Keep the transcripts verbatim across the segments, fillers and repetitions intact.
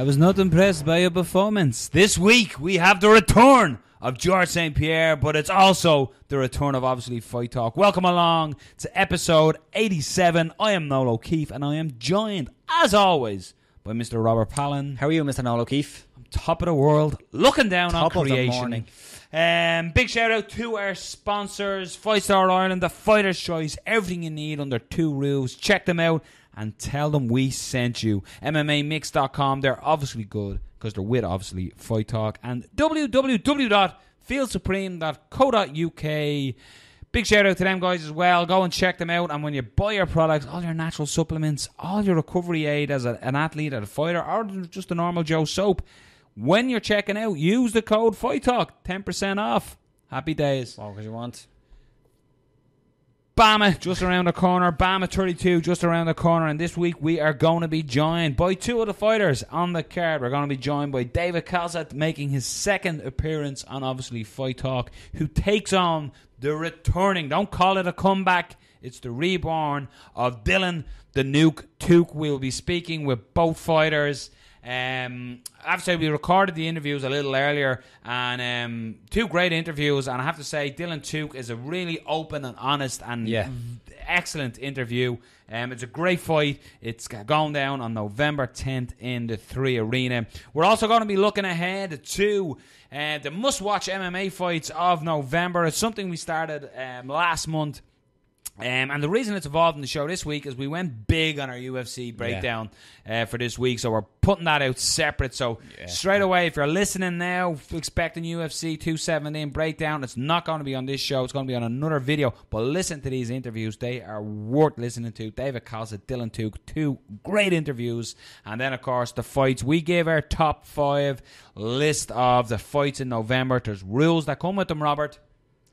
I was not impressed by your performance. This week we have the return of Georges Saint Pierre, but it's also the return of Obviously Fight Talk. Welcome along to episode eighty-seven. I am Noel O'Keefe, and I am joined, as always, by Mister Robert Palin. How are you, Mister Noel O'Keefe? I'm top of the world, looking down top on creation. Um, big shout out to our sponsors, Fightstar Ireland, the Fighter's Choice, everything you need under two roofs. Check them out and tell them we sent you. M M A mix dot com, they're obviously good because they're with, obviously, Fight Talk. And w w w dot feel supreme dot co dot u k. Big shout out to them guys as well. Go and check them out. And when you buy your products, all your natural supplements, all your recovery aid as a, an athlete, as a fighter, or just a normal Joe soap, when you're checking out, use the code FightTalk. ten percent off. Happy days. All because you want. BAMMA just around the corner. BAMMA thirty-two just around the corner. And this week we are going to be joined by two of the fighters on the card. We're going to be joined by David Khalsa, making his second appearance on Obviously Fight Talk, who takes on the returning, don't call it a comeback, it's the reborn of Dylan the Nuke Tuke. We'll be speaking with both fighters. Um, I have to say, we recorded the interviews a little earlier, and um, two great interviews. And I have to say, Dylan Tuke is a really open and honest and yeah. excellent interview. Um, it's a great fight. It's going down on November tenth in the three arena. We're also going to be looking ahead to uh, the must-watch M M A fights of November. It's something we started um, last month. Um, and the reason it's involved in the show this week is we went big on our U F C breakdown yeah. uh, for this week, so we're putting that out separate. So yeah. straight away, if you're listening now, expecting U F C two seventeen breakdown, it's not going to be on this show. It's going to be on another video. But listen to these interviews; they are worth listening to. David Khalsa, Dylan Tuke, two great interviews, and then of course the fights. We gave our top five list of the fights in November. There's rules that come with them, Robert.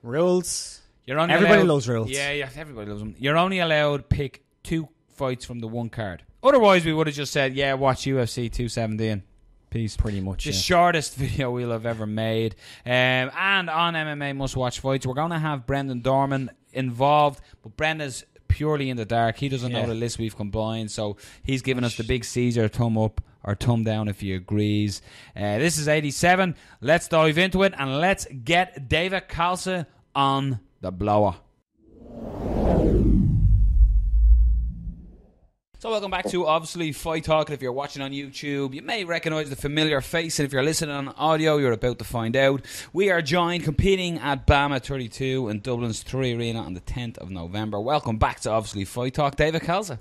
Rules. You're only everybody allowed, loves rules. Yeah, yeah, everybody loves them. You're only allowed to pick two fights from the one card. Otherwise, we would have just said, yeah, watch U F C two seventeen. Peace. Pretty much, The yeah. shortest video we'll have ever made. Um, and on M M A Must Watch Fights, we're going to have Brendan Dorman involved. But Brendan's purely in the dark. He doesn't yeah. know the list we've combined. So he's giving us the big Caesar thumb up or thumb down if he agrees. Uh, this is eighty-seven. Let's dive into it. And let's get David Khalsa on the blower. So welcome back to Obviously Fight Talk. If you're watching on YouTube, you may recognise the familiar face, and if you're listening on audio, you're about to find out. We are joined competing at BAMMA thirty-two in Dublin's three arena on the tenth of November. Welcome back to Obviously Fight Talk, David Khalsa.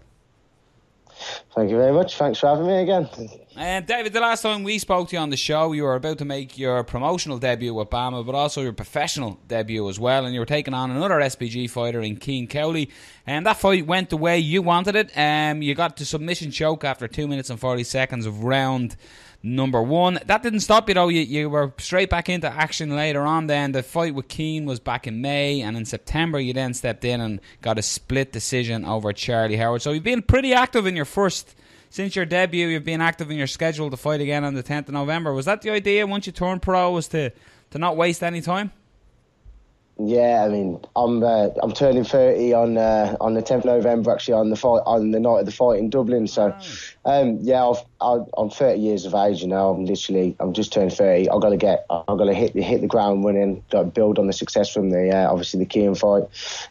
Thank you very much. Thanks for having me again. Um, David, the last time we spoke to you on the show, you were about to make your promotional debut with BAMMA, but also your professional debut as well, and you were taking on another S P G fighter in Cian Cowley, and that fight went the way you wanted it. Um, you got to submission choke after two minutes and forty seconds of round number one. That didn't stop you, though. You, you were straight back into action later on then. The fight with Cian was back in May, and in September you then stepped in and got a split decision over Charlie Howard. So you've been pretty active in your first, since your debut, you've been active in your schedule to fight again on the tenth of November. Was that the idea once you turned pro, was to, to not waste any time? Yeah, I mean, I'm uh, I'm turning thirty on uh, on the tenth of November. Actually, on the fight, on the night of the fight in Dublin. So, um, yeah, I've, I've, I'm thirty years of age. You know, I'm literally I'm just turned thirty. I've got to get, I've got to hit the hit the ground running. Got to build on the success from the uh, obviously the Cian fight,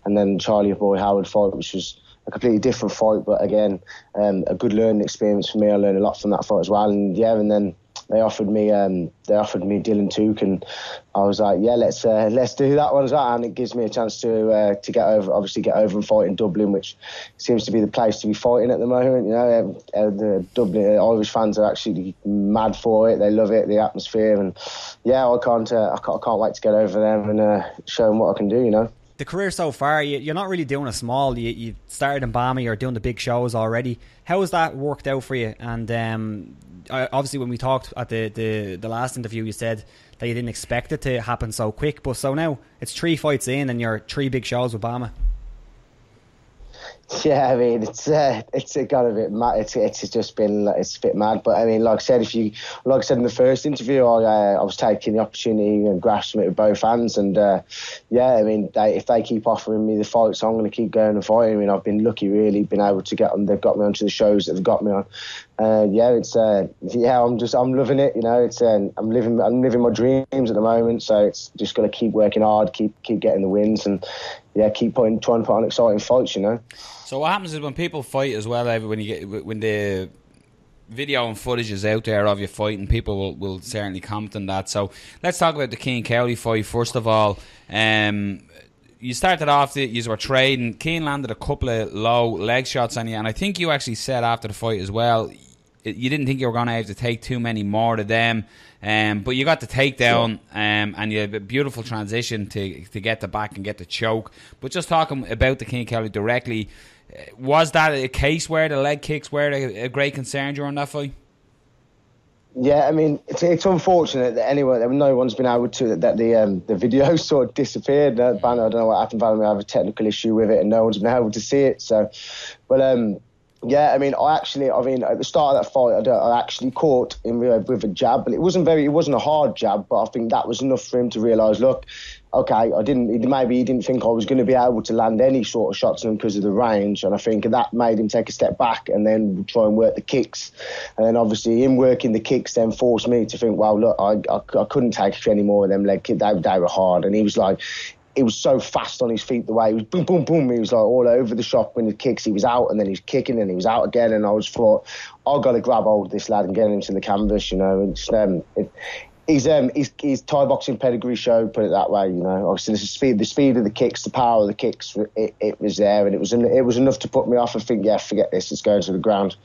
and then Charlie Boy Howard fight, which was a completely different fight, but again, um, a good learning experience for me. I learned a lot from that fight as well. And yeah, and then they offered me, um, they offered me Dylan Tuke, and I was like, "Yeah, let's uh, let's do that one as well." And it gives me a chance to uh, to get over, obviously get over and fight in Dublin, which seems to be the place to be fighting at the moment. You know, uh, the Dublin uh, Irish fans are actually mad for it; they love it, the atmosphere, and yeah, I can't, uh, I can't, I can't wait to get over there and uh, show them what I can do. You know, the career so far, you, you're not really doing a small. You you started in BAMMA, you're doing the big shows already. How has that worked out for you? And um, obviously when we talked at the, the, the last interview, you said that you didn't expect it to happen so quick, but so now it's three fights in and you're three big shows with BAMMA. Yeah, I mean, it's uh, it's it got a bit mad. It's it's just been it's a bit mad. But I mean, like I said, if you like I said in the first interview, I uh, I was taking the opportunity and grasping it with both hands. And uh, yeah, I mean, they, if they keep offering me the fights, I'm going to keep going and fighting. I mean, I've been lucky, really, been able to get them. They've got me onto the shows that they've got me on. Uh, yeah, it's uh, yeah. I'm just I'm loving it. You know, it's um, I'm living I'm living my dreams at the moment. So it's just gotta keep working hard, keep keep getting the wins, and yeah, keep putting trying to put on exciting fights. You know. So what happens is when people fight as well, when you get when the video and footage is out there of you fighting, people will, will certainly comment on that. So let's talk about the Cian Cowley fight first of all. Um, you started off, the, you were trading. Cian landed a couple of low leg shots on you, and I think you actually said after the fight as well, you didn't think you were going to have to take too many more to them, um, but you got the takedown, um, and you had a beautiful transition to to get the back and get the choke. But just talking about the Cian Cowley directly, was that a case where the leg kicks were a great concern during that fight? Yeah, I mean, it's, it's unfortunate that anyone, no one's been able to, that, that the um, the video sort of disappeared. I don't know what happened, but I have a technical issue with it, and no one's been able to see it. So, but um. Yeah, I mean, I actually, I mean, at the start of that fight, I, I actually caught him with a jab, but it wasn't very, it wasn't a hard jab, but I think that was enough for him to realise, look, okay, I didn't, maybe he didn't think I was going to be able to land any sort of shots on him because of the range, and I think that made him take a step back and then try and work the kicks, and then obviously him working the kicks then forced me to think, well, look, I, I, I couldn't take any more of them leg kicks, they, they were hard, and he was like, he was so fast on his feet the way he was boom, boom, boom. He was like all over the shop when he kicks. He was out and then he's kicking and he was out again. And I was thought, I've got to grab hold of this lad and get him to the canvas, you know. And just, um, it, his, um, his, his Thai boxing pedigree showed, put it that way, you know. Obviously, the speed, the speed of the kicks, the power of the kicks, it, it was there. And it was it was enough to put me off. I think, yeah, forget this. It's going to the ground.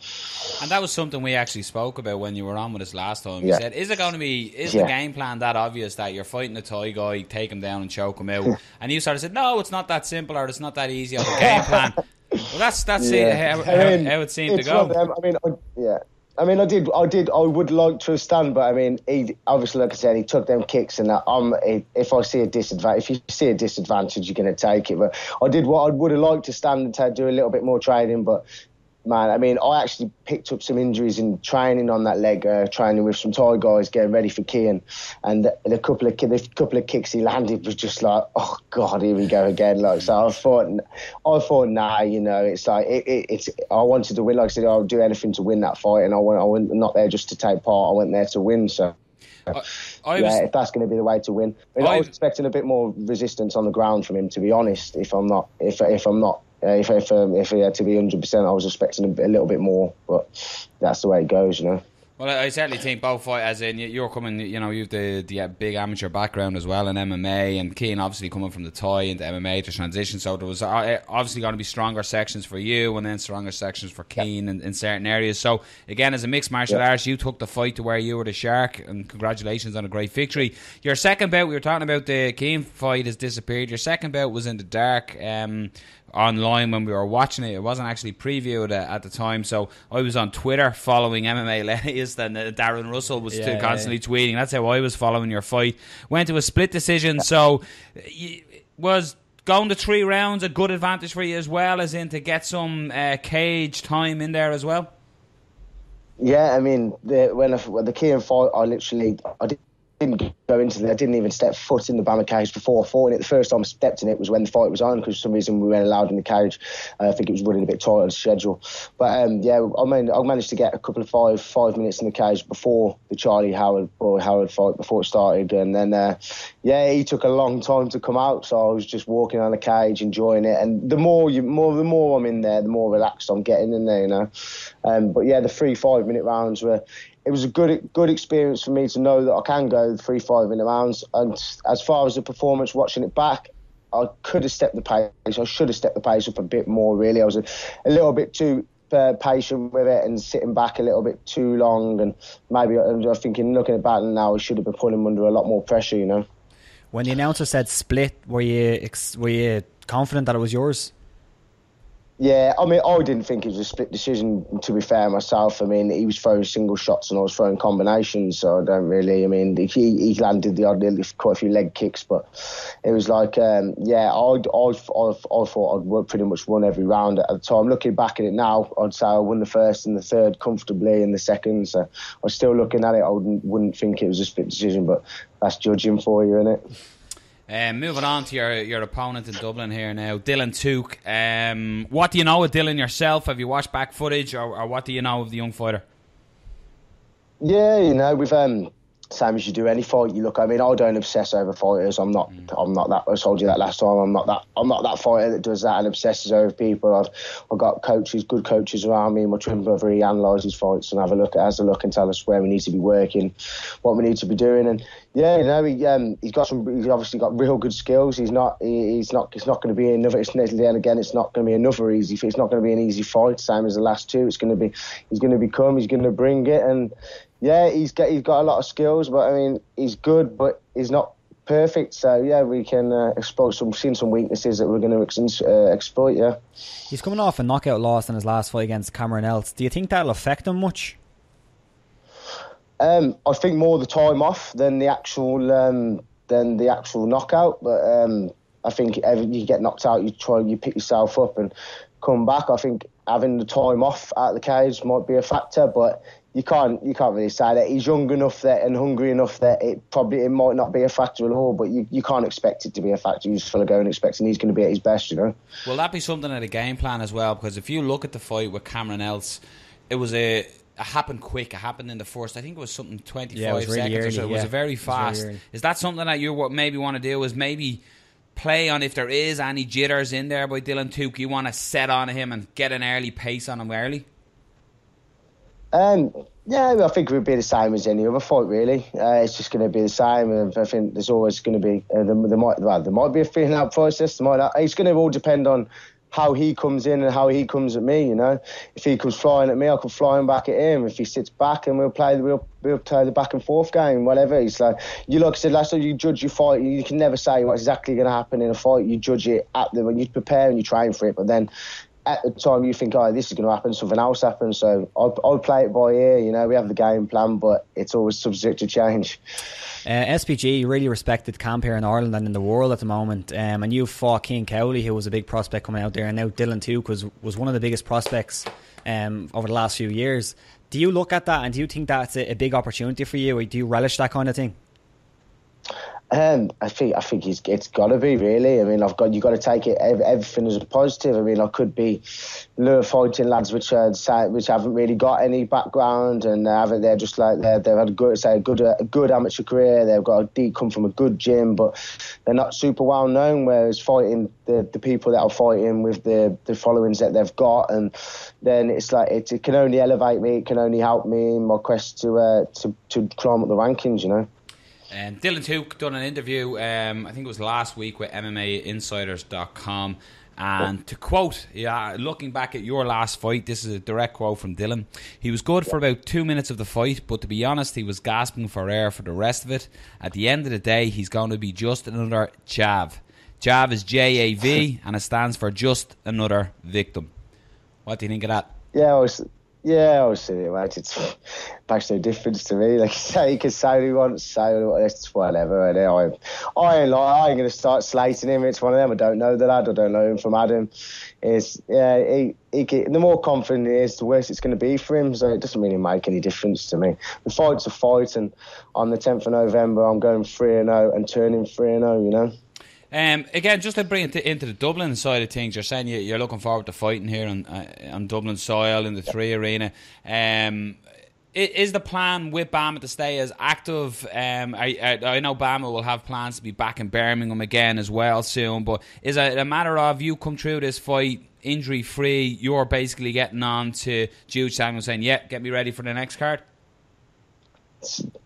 And that was something we actually spoke about when you were on with us last time. You yeah. said, is it going to be, is yeah. the game plan that obvious that you're fighting a Thai guy, take him down and choke him out? And you sort of said, no, it's not that simple, or it's not that easy of a game plan. Well, that's, that's yeah. it, how, I mean, how, how it seemed to go. Them, I mean, I, yeah. I mean, I did, I did, I would like to stand, but I mean, he obviously, like I said, he took them kicks, and that. Um, if I see a disadvantage, if you see a disadvantage, you're going to take it. But I did what I would have liked to stand and take, do a little bit more training, but. Man, I mean, I actually picked up some injuries in training on that leg, uh, training with some Thai guys, getting ready for Cian. And the, the couple of the couple of kicks he landed was just like, oh God, here we go again. Like, so I thought, I thought, nah, you know, it's like it, it, it's. I wanted to win. Like I said, I'll do anything to win that fight, and I went, I went not there just to take part. I went there to win. So. I, I was, yeah, if that's going to be the way to win, I, mean, I was expecting a bit more resistance on the ground from him. To be honest, if I'm not, if if I'm not, uh, if if um, if he had to be one hundred percent, I was expecting a, a little bit more. But that's the way it goes, you know. Well, I certainly think both fight, as in you're coming, you know, you've the the big amateur background as well in M M A, and Cian obviously coming from the Thai into M M A to transition. So there was obviously going to be stronger sections for you, and then stronger sections for Cian yeah. in, in certain areas. So again, as a mixed martial yeah. artist, you took the fight to where you were the shark, and congratulations on a great victory. Your second bout, we were talking about the Cian fight has disappeared. Your second bout was in the dark. Um, online when we were watching it, it wasn't actually previewed at the time, so I was on Twitter following M M A Latest, and Darren Russell was yeah, constantly yeah. tweeting. That's how I was following your fight. Went to a split decision, so was going to three rounds a good advantage for you as well, as in to get some uh, cage time in there as well? Yeah, I mean, the, when, I, when the Cian fight, I literally I did didn't go into there. I didn't even step foot in the BAMMA cage before I fought in it. The first time I stepped in it was when the fight was on, because for some reason we weren't allowed in the cage. Uh, I think it was running a bit tight on the schedule. But um, yeah, I, mean, I managed to get a couple of five five minutes in the cage before the Charlie Howard or Howard fight before it started, and then uh, yeah, he took a long time to come out. So I was just walking on the cage, enjoying it. And the more you more the more I'm in there, the more relaxed I'm getting in there, you know. Um, but yeah, the three five minute rounds were. It was a good good experience for me to know that I can go three, five minute rounds. And as far as the performance, watching it back, I could have stepped the pace. I should have stepped the pace up a bit more, really. I was a, a little bit too uh, patient with it and sitting back a little bit too long. And maybe I'm thinking, looking at back now, I should have been putting him under a lot more pressure, you know. When the announcer said split, were you were you confident that it was yours? Yeah, I mean, I didn't think it was a split decision, to be fair, myself. I mean, he was throwing single shots and I was throwing combinations, so I don't really... I mean, he, he landed the odd, quite a few leg kicks, but it was like, um, yeah, I I'd, I'd, I'd thought I'd pretty much won every round at the time. Looking back at it now, I'd say I won the first and the third comfortably and the second, so I was still looking at it. I wouldn't, wouldn't think it was a split decision, but that's judging for you, innit? Um, moving on to your your opponent in Dublin here now, Dylan Tuke. Um, what do you know of Dylan yourself? Have you watched back footage, or, or what do you know of the young fighter? Yeah, you know, with um, same as you do any fight you look. I mean, I don't obsess over fighters. I'm not. Mm. I'm not that. I told you that last time. I'm not that. I'm not that fighter that does that and obsesses over people. I've I've got coaches, good coaches around me. My twin brother, he analyses fights and have a look, has a look, and tell us where we need to be working, what we need to be doing, and yeah, you know, he um, he's got some. He's obviously got real good skills. He's not. He, he's not. It's not going to be another. It's then again. It's not going to be another easy. It's not going to be an easy fight. Same as the last two. It's going to be. He's going to be come. He's going to bring it and. Yeah, he's got, he's got a lot of skills, but I mean, he's good, but he's not perfect. So, yeah, we can uh, exploit some, seen some weaknesses that we're going to uh, exploit, yeah. He's coming off a knockout loss in his last fight against Cameron Else. Do you think that'll affect him much? Um, I think more the time off than the actual um, than the actual knockout, but um, I think every, you get knocked out, you try, you pick yourself up and come back. I think having the time off out of the cage might be a factor, but... You can't, you can't really say that. He's young enough that and hungry enough that it probably it might not be a factor at all, but you, you can't expect it to be a factor. You just feel like going expecting he's going to be at his best, you know. Will that be something in a game plan as well? Because if you look at the fight with Cameron Else, it was a... It happened quick. It happened in the first, I think it was something twenty-five yeah, was really seconds early, or so. It yeah. was very fast. Was really is that something that you what maybe want to do is maybe... play on if there is any jitters in there by Dylan Tuke? You want to set on him and get an early pace on him early? Um, yeah, I think it would be the same as any other fight, really. Uh, it's just going to be the same. I think there's always going to be, uh, there, there, might, well, there might be a feeling out process. There might not. It's going to all depend on how he comes in and how he comes at me, you know. If he comes flying at me, I can fly him back at him. If he sits back and we'll play the real... We'll play the back and forth game, whatever. It's like you like I said last time. You judge your fight. You can never say what's exactly going to happen in a fight. You judge it at the when you prepare and you train for it. But then at the time you think, oh, this is going to happen. Something else happens. So I'll, I'll play it by ear. You know, we have the game plan, but it's always subject to change. Uh, S P G, really respected camp here in Ireland and in the world at the moment. Um, and you fought Cian Cowley, who was a big prospect coming out there, and now Dylan Tuke was was one of the biggest prospects um, over the last few years. Do you look at that and do you think that's a, a big opportunity for you? Or do you relish that kind of thing? Um, I think I think it's, it's got to be, really. I mean, I've got you got to take it everything as a positive. I mean, I could be fighting lads which uh, which haven't really got any background and they haven't. They're just like they're, they've had a good say a good a good amateur career. They've got a deep come from a good gym, but they're not super well known. Whereas fighting the, the people that are fighting with the the followings that they've got, and then it's like it, it can only elevate me. It can only help me in my quest to uh, to to climb up the rankings. You know. Um, Dylan Tuke done an interview, um, I think it was last week, with M M A Insiders dot com. And to quote, yeah, looking back at your last fight, this is a direct quote from Dylan. He was good for about two minutes of the fight, but to be honest, he was gasping for air for the rest of it. At the end of the day, he's going to be just another Jav. Jav is J A V, and it stands for just another victim. What do you think of that? Yeah, I was... Yeah, obviously, mate, it makes no difference to me. Like you say, he can say what he wants, say what it's whatever. And I, I ain't like, I ain't gonna start slating him. It's one of them. I don't know the lad. I don't know him from Adam. Is yeah, he, he can, the more confident he is, the worse it's gonna be for him. So it doesn't really make any difference to me. The fight's a fight, and on the tenth of November, I'm going three and zero and turning three and zero. You know. Um, again, just to bring it to, into the Dublin side of things, you're saying you, you're looking forward to fighting here on, uh, on Dublin soil in the three arena. Um, is the plan with BAMMA to stay as active? Um, I, I, I know BAMMA will have plans to be back in Birmingham again as well soon, but is it a matter of you come through this fight injury free? You're basically getting on to Jude Samuel saying, "Yeah, get me ready for the next card."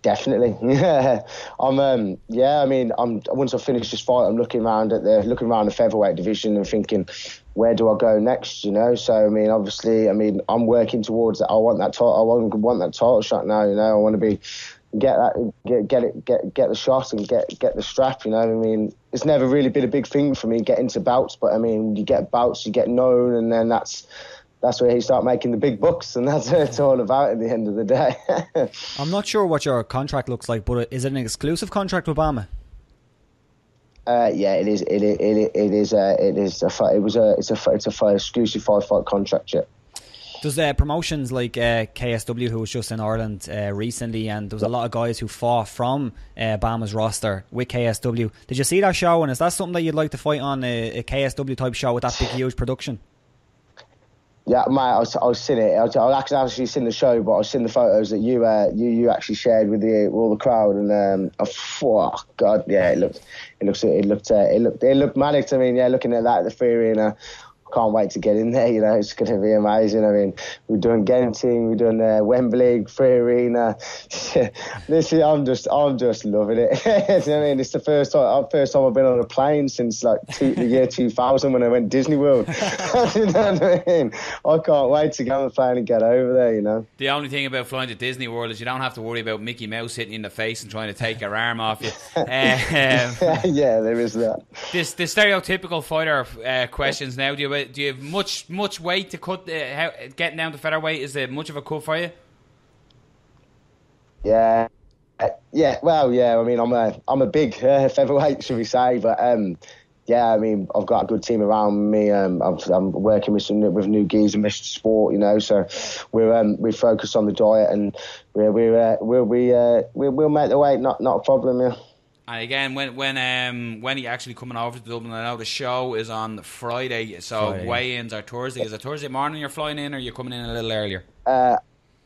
Definitely, yeah. I'm, um, yeah. I mean, I'm once I finish this fight, I'm looking around at the looking around the featherweight division and thinking, where do I go next? You know. So I mean, obviously, I mean, I'm working towards that. I want that title. I want, want that title shot now. You know, I want to be get that get get it get get the shot and get get the strap. You know, I mean, it's never really been a big thing for me getting to bouts, but I mean, you get bouts, you get known, and then that's. That's where he start making the big bucks, and that's what it's all about at the end of the day. I'm not sure what your contract looks like, but is it an exclusive contract with BAMMA? Uh, yeah, it is. It it it, it is. Uh, it is. A, it was a. It's a. It's a exclusive five fight contract. Yeah. Does uh, promotions like uh, K S W, who was just in Ireland uh, recently, and there was a lot of guys who fought from uh, BAMMA's roster with K S W. Did you see that show? And is that something that you'd like to fight on a, a K S W type show with that big huge production? Yeah, mate, I was, I was seeing it. I was, I was actually, actually seeing the show, but I was seeing the photos that you, uh, you, you actually shared with the with all the crowd, and um, I, oh god, yeah, it looked, it looks, it looked, uh, it looked, it looked manic. I mean, yeah, looking at that, the three arena, I can't wait to get in there. You know, it's going to be amazing. I mean, we're doing Genting, we're doing uh, Wembley, three arena. This is, I'm just, I'm just loving it. You know what I mean, it's the first time, first time I've been on a plane since like two, the year two thousand when I went Disney World. You know what I mean? I can't wait to get on the plane and get over there. You know, the only thing about flying to Disney World is you don't have to worry about Mickey Mouse hitting you in the face and trying to take your arm off you. Uh, yeah, there is that. This the stereotypical fighter uh, questions now. Do you? Do you have much much weight to cut? Uh, how, getting down to featherweight, is there much of a cut for you? Yeah, yeah. Well, yeah. I mean, I'm a I'm a big uh, featherweight, should we say? But um, yeah. I mean, I've got a good team around me. Um, I'm, I'm working with some with new geese and Mister Sport, you know. So we're um, we focus on the diet, and we're we're uh, we'll we uh, we we'll make the weight not not a problem. Yeah. And again, when when um when are you actually coming over to Dublin? I know the show is on Friday, so Friday. Weigh-ins are Thursday. Is it Thursday morning you're flying in, or are you coming in a little earlier? Uh,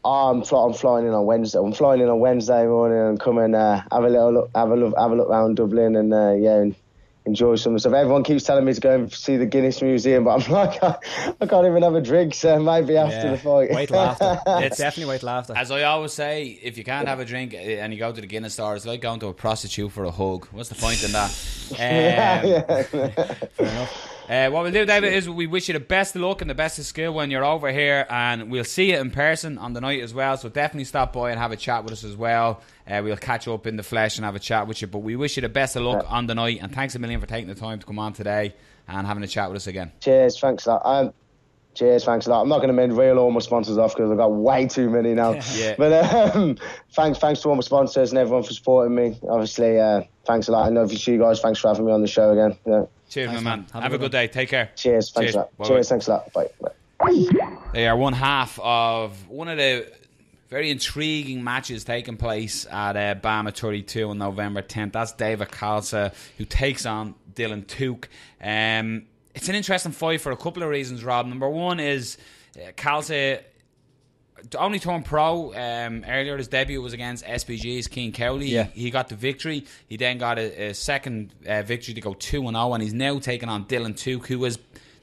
I'm fly- I'm flying in on Wednesday. I'm flying in on Wednesday morning and come and uh, have a little look, have a look, have a look around Dublin, and uh, yeah. And enjoy some stuff. Everyone keeps telling me to go and see the Guinness Museum, but I'm like, I, I can't even have a drink, so maybe after yeah. the fight. Wait till after. It's definitely wait till after. As I always say, if you can't have a drink and you go to the Guinness store, it's like going to a prostitute for a hug. What's the point in that? Um, yeah, yeah. Fair enough. Uh, what we'll do, David, is we wish you the best of luck and the best of skill when you're over here, and we'll see you in person on the night as well, so definitely stop by and have a chat with us as well. Uh, we'll catch up in the flesh and have a chat with you, but we wish you the best of luck on the night, and thanks a million for taking the time to come on today and having a chat with us again. Cheers, thanks a lot. Um, cheers, thanks a lot. I'm not going to mend reel all my sponsors off because I've got way too many now. Yeah. But um, thanks thanks to all my sponsors and everyone for supporting me. Obviously, uh, thanks a lot. And obviously you guys, thanks for having me on the show again. Yeah. Cheers, thanks, my man. Have, Have a good day. Take care. Cheers. Thanks a lot. Cheers. Cheers. Thanks a lot. Bye. Bye. They are one half of one of the very intriguing matches taking place at uh, BAMMA thirty-two on November tenth. That's David Khalsa, who takes on Dylan Tuke. Um, it's an interesting fight for a couple of reasons, Rob. Number one is uh, Khalsa only turned pro um, earlier. His debut was against S P G's Cian Cowley. Yeah. He, he got the victory. He then got a, a second uh, victory to go two and oh, and he's now taking on Dylan Tuke, who was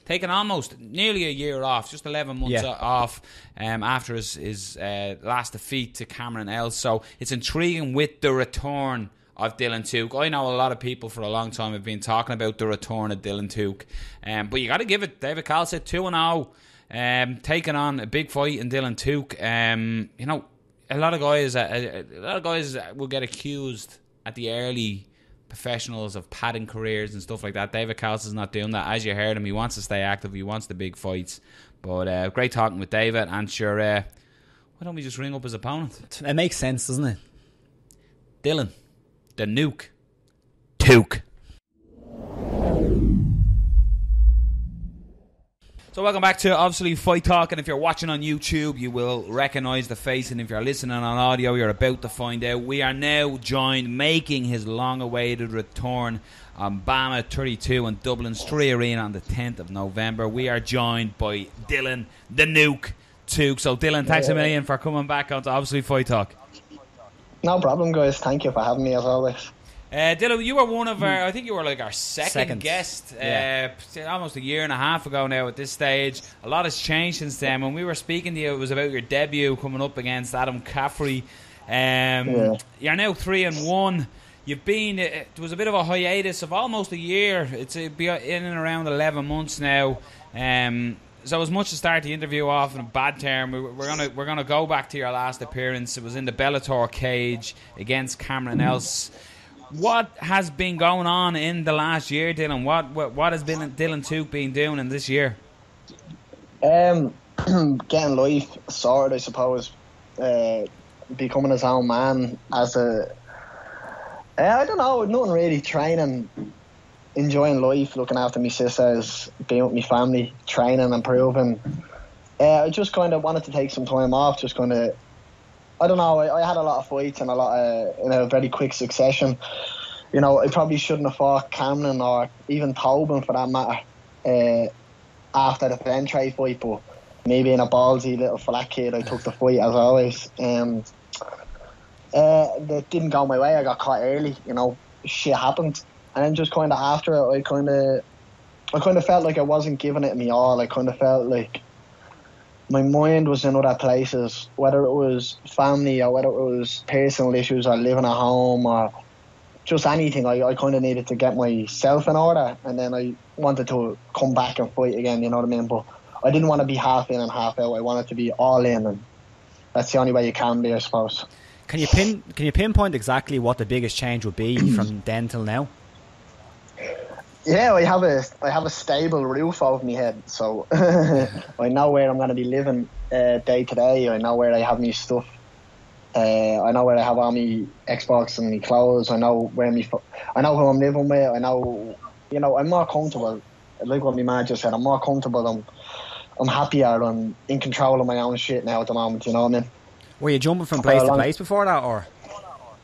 taken almost nearly a year off, just eleven months yeah. off um, after his, his uh, last defeat to Cameron Else. So it's intriguing with the return of Dylan Tuke. I know a lot of people for a long time have been talking about the return of Dylan Tuke, um, but you got to give it David Khalsa, two and oh. Um, taking on a big fight in Dylan Tuke. Um, you know, a lot of guys, uh, a lot of guys will get accused at the early professionals of padding careers and stuff like that. David Khalsa's not doing that. As you heard him, he wants to stay active. He wants the big fights. But uh, great talking with David. And sure, uh, why don't we just ring up his opponent? It makes sense, doesn't it? Dylan, the Nuke, Tuke. So welcome back to Obviously Fight Talk, and if you're watching on YouTube, you will recognise the face, and if you're listening on audio, you're about to find out. We are now joined, making his long-awaited return on BAMMA thirty-two in Dublin's three arena on the tenth of November. We are joined by Dylan, the Nuke, Tuke. So Dylan, thanks a million for coming back onto Obviously Fight Talk. No problem, guys. Thank you for having me, as always. Uh, Dylan, you were one of our, I think you were like our second Seconds. guest uh, yeah. almost a year and a half ago now at this stage. A lot has changed since then. When we were speaking to you, it was about your debut coming up against Adam Caffrey. Um, yeah. You're now three and one. You've been, uh, there was a bit of a hiatus of almost a year. It's it'd be in and around eleven months now. Um, so as much to start the interview off in a bad term, we, we're gonna we're gonna go back to your last appearance. It was in the Bellator cage against Cameron Else. What has been going on in the last year, Dylan? What what, what has been Dylan Tuke been doing in this year? Um, getting life sorted, I suppose. Uh, becoming his own man as a. Uh, I don't know, nothing really. Training, enjoying life, looking after my sisters, being with my family, training, improving. Uh, I just kind of wanted to take some time off, just kind of. I don't know, I, I had a lot of fights and a lot of, in a very quick succession. You know, I probably shouldn't have fought Camden or even Tobin for that matter uh, after the Fentrade fight, but me being a ballsy little flat kid, I took the fight as always. Um, uh, it didn't go my way. I got caught early, you know, shit happened. And then just kind of after it, I kind of I kind of felt like I wasn't giving it me all. I kind of felt like my mind was in other places, whether it was family or whether it was personal issues or living at home or just anything. I, I kind of needed to get myself in order, and then I wanted to come back and fight again, you know what I mean? But I didn't want to be half in and half out. I wanted to be all in, and that's the only way you can be, I suppose. Can you pin? Can you pinpoint exactly what the biggest change would be from then till now? Yeah, I have a I have a stable roof over my head, so I know where I'm going to be living uh, day to day. I know where I have my stuff. Uh, I know where I have all my Xbox and my clothes. I know where my I know who I'm living with. I know, you know, I'm more comfortable. Like what my man just said, I'm more comfortable. I'm I'm happier. I'm in control of my own shit now at the moment. You know what I mean? Were you jumping from place to place before that, or?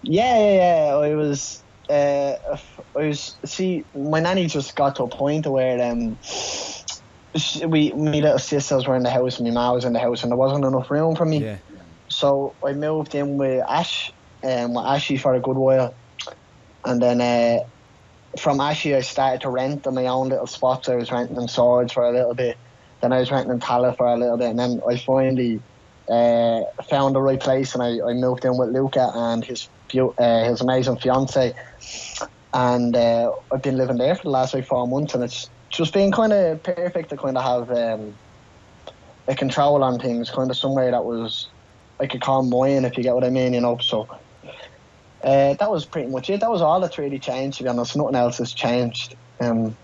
Yeah, yeah, yeah. I was. Uh, I was. See, my nanny just got to a point where um, she, we, my little sisters were in the house, and my ma was in the house, and there wasn't enough room for me. Yeah. So I moved in with Ash, um, with Ashy for a good while, and then uh, from Ashy I started to rent in my own little spots. I was renting in Swords for a little bit, then I was renting in Tala for a little bit, and then I finally. Uh, found the right place, and I, I moved in with Luca and his uh, his amazing fiance, and uh, I've been living there for the last like four months, and it's just been kind of perfect to kind of have um, a control on things, kind of somewhere that was I could calm mine, if you get what I mean, you know. So uh, that was pretty much it. That was all that's really changed, to be honest. Nothing else has changed. Um,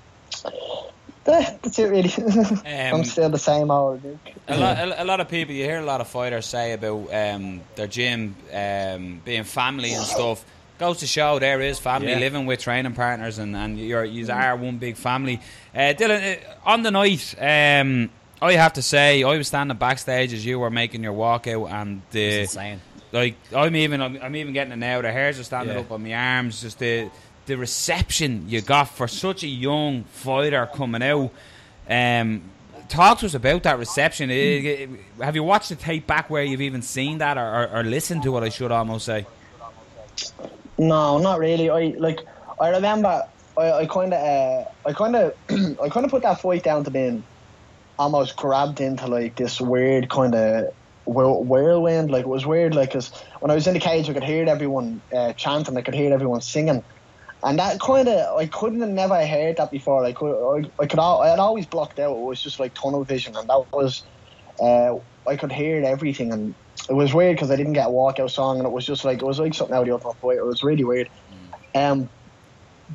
That's it, really. um, I'm still the same old Luke. A lot, a, a lot of people, you hear a lot of fighters say about um, their gym um, being family and stuff. Goes to show there is family, yeah. Living with training partners, and, and you're, you are one big family. Uh, Dylan, on the night, um, I have to say, I was standing backstage as you were making your walkout, and the it's insane. Like I'm even, I'm, I'm even getting it now. The hairs are standing yeah. up on my arms. Just the. The reception you got for such a young fighter coming out. Um, talk to us about that reception. Mm. Have you watched the tape back where you've even seen that, or, or, or listened to what I should almost say? No, not really. I like. I remember. I kind of. I kind of. I kind of put that fight down to being almost grabbed into like this weird kind of whirlwind. Like it was weird. Like because when I was in the cage, I could hear everyone uh, chanting. I could hear everyone singing. And that kind of, I couldn't have never heard that before. I could, I, I could, all, I had always blocked out. It was just like tunnel vision, and that was, uh, I could hear everything, and it was weird because I didn't get a walkout song, and it was just like it was like something out of the other fight. It was really weird. Mm. Um,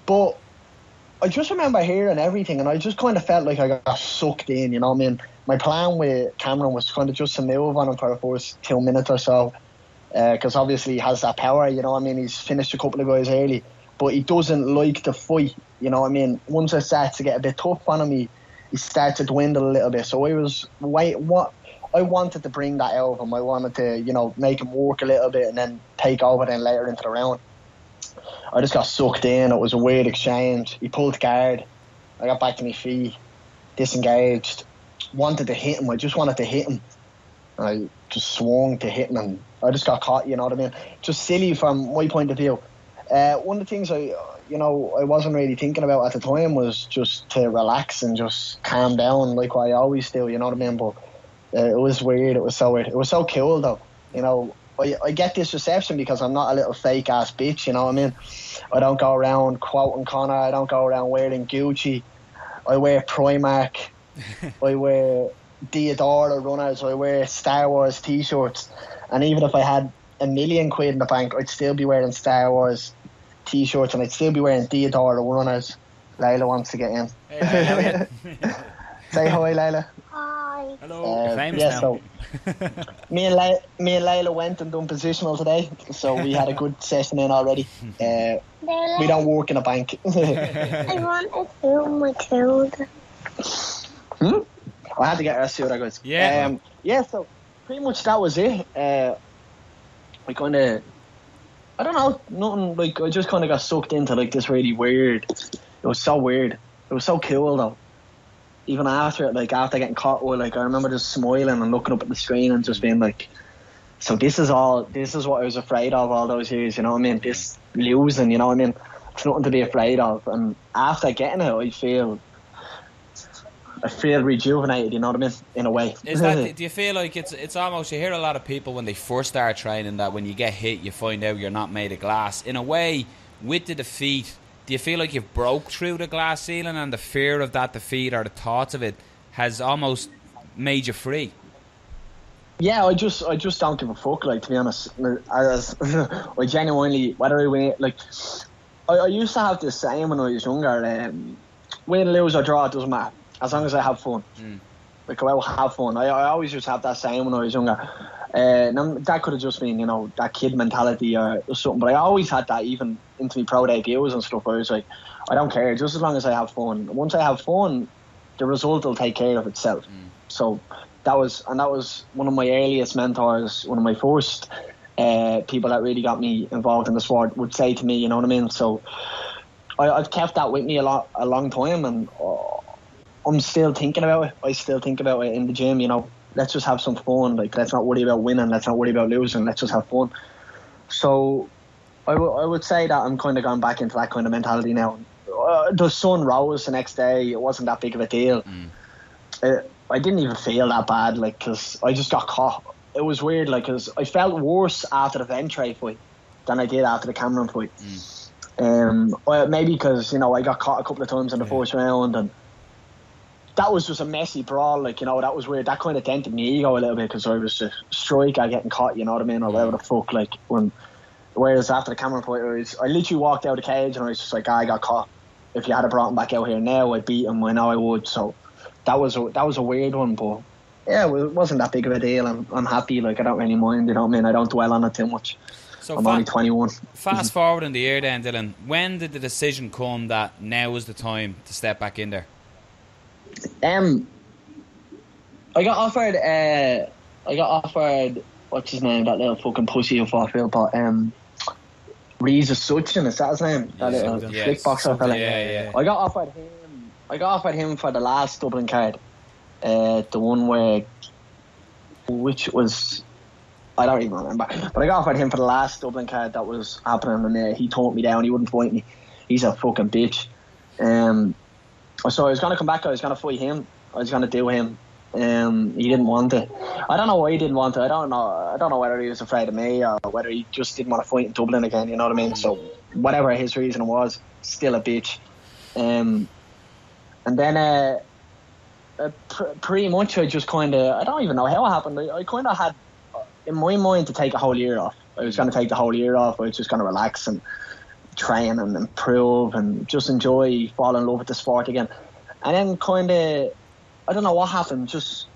but I just remember hearing everything, and I just kind of felt like I got sucked in. You know what I mean? My plan with Cameron was kind of just to move on him for the first two minutes or so, because uh, obviously he has that power. You know what I mean? He's finished a couple of guys early. But he doesn't like to fight, you know what I mean? Once I start to get a bit tough on him, he, he starts to dwindle a little bit. So I was, wait, what? I wanted to bring that out of him. I wanted to, you know, make him work a little bit and then take over then later into the round. I just got sucked in. It was a weird exchange. He pulled guard. I got back to my feet, disengaged, wanted to hit him. I just wanted to hit him. I just swung to hitting him. I just got caught, you know what I mean? Just silly from my point of view. Uh, one of the things I, you know, I wasn't really thinking about at the time was just to relax and just calm down, like what I always do. You know what I mean? But uh, it was weird. It was so weird. It was so cool, though. You know, I, I get this reception because I'm not a little fake ass bitch. You know what I mean? I don't go around quoting Conor. I don't go around wearing Gucci. I wear Primark. I wear Diadora runners. I wear Star Wars T-shirts. And even if I had a million quid in the bank, I'd still be wearing Star Wars T-shirts, and I'd still be wearing Diodora runners. Layla wants to get in. Hey, Layla, say hi, Layla. Hi. Hello. Uh, famous yeah, now. So me and Layla, me and Layla went and done positional today, so we had a good session in already. Uh, Layla, we don't work in a bank. I want a suit, Matilda. Hmm? I had to get her a suit, I guess. Yeah. Um, yeah. So pretty much that was it. Uh, I kind of, I don't know, nothing, like, I just kind of got sucked into, like, this really weird, it was so weird, it was so cool, though. even after it, like after getting caught, or like I remember just smiling and looking up at the screen and just being like, so this is all, this is what I was afraid of all those years, you know what I mean? This losing, you know what I mean? It's nothing to be afraid of. And after getting it, I feel, I feel rejuvenated, you know what I mean, in a way. Is that, do you feel like it's it's almost, you hear a lot of people when they first start training that when you get hit, you find out you're not made of glass. In a way, with the defeat, do you feel like you've broke through the glass ceiling and the fear of that defeat or the thoughts of it has almost made you free? Yeah, I just I just don't give a fuck, like, to be honest. As, I genuinely, whether I win, like, I, I used to have this saying when I was younger, um, win, lose or draw, it doesn't matter, as long as I have fun. Mm. Like, I will have fun. I, I always used to have that saying when I was younger. Uh, and that could have just been, you know, that kid mentality or, or something, but I always had that even into my pro debuts and stuff. I was like, I don't care, just as long as I have fun. Once I have fun, the result will take care of itself. Mm. So that was, and that was one of my earliest mentors, one of my first uh, people that really got me involved in the sport would say to me, you know what I mean? So I, I've kept that with me a lot, a long time, and oh, I'm still thinking about it. I still think about it in the gym, you know, let's just have some fun. Like, let's not worry about winning. Let's not worry about losing. Let's just have fun. So I, w I would say that I'm kind of going back into that kind of mentality now. Uh, the sun rose the next day. It wasn't that big of a deal. Mm. It, I didn't even feel that bad, like, because I just got caught. It was weird, like, because I felt worse after the Ventre fight than I did after the Cameron fight. Mm. Um, or maybe because, you know, I got caught a couple of times in the yeah. first round, and that was just a messy brawl, like, you know, that was weird. That kind of dented my ego a little bit because I was a striker getting caught, you know what I mean, or whatever the fuck, like, when, whereas after the Cameron fight, I, was, I literally walked out of the cage and I was just like, ah, I got caught. If you had brought him back out here now, I'd beat him, I know I would, so... That was a, that was a weird one, but yeah, it wasn't that big of a deal. I'm I'm happy. Like, I don't really mind. You know what I mean? I don't dwell on it too much. So I'm only twenty-one. Fast forward in the year, then, Dylan. When did the decision come that now is the time to step back in there? Um, I got offered. Uh, I got offered. What's his name? That little fucking pussy of Farfield, but um. Reza Suchin, is that his name? That little flick boxer fella. Yeah, yeah. I got offered him. I got offered him for the last Dublin card, uh, the one where, which was, I don't even remember, but I got offered him for the last Dublin card that was happening, and uh, he taught me down, he wouldn't fight me, he's a fucking bitch. Um, so I was going to come back, I was going to fight him, I was going to do him, um, he didn't want it. I don't know why he didn't want it, I don't know, I don't know whether he was afraid of me, or whether he just didn't want to fight in Dublin again, you know what I mean, so whatever his reason was, still a bitch. Um... And then uh, uh, pr pretty much I just kind of, I don't even know how it happened. I, I kind of had in my mind to take a whole year off. I was going to take the whole year off. I was just going to relax and train and improve and just enjoy, fall in love with the sport again. And then kind of, I don't know what happened. Just,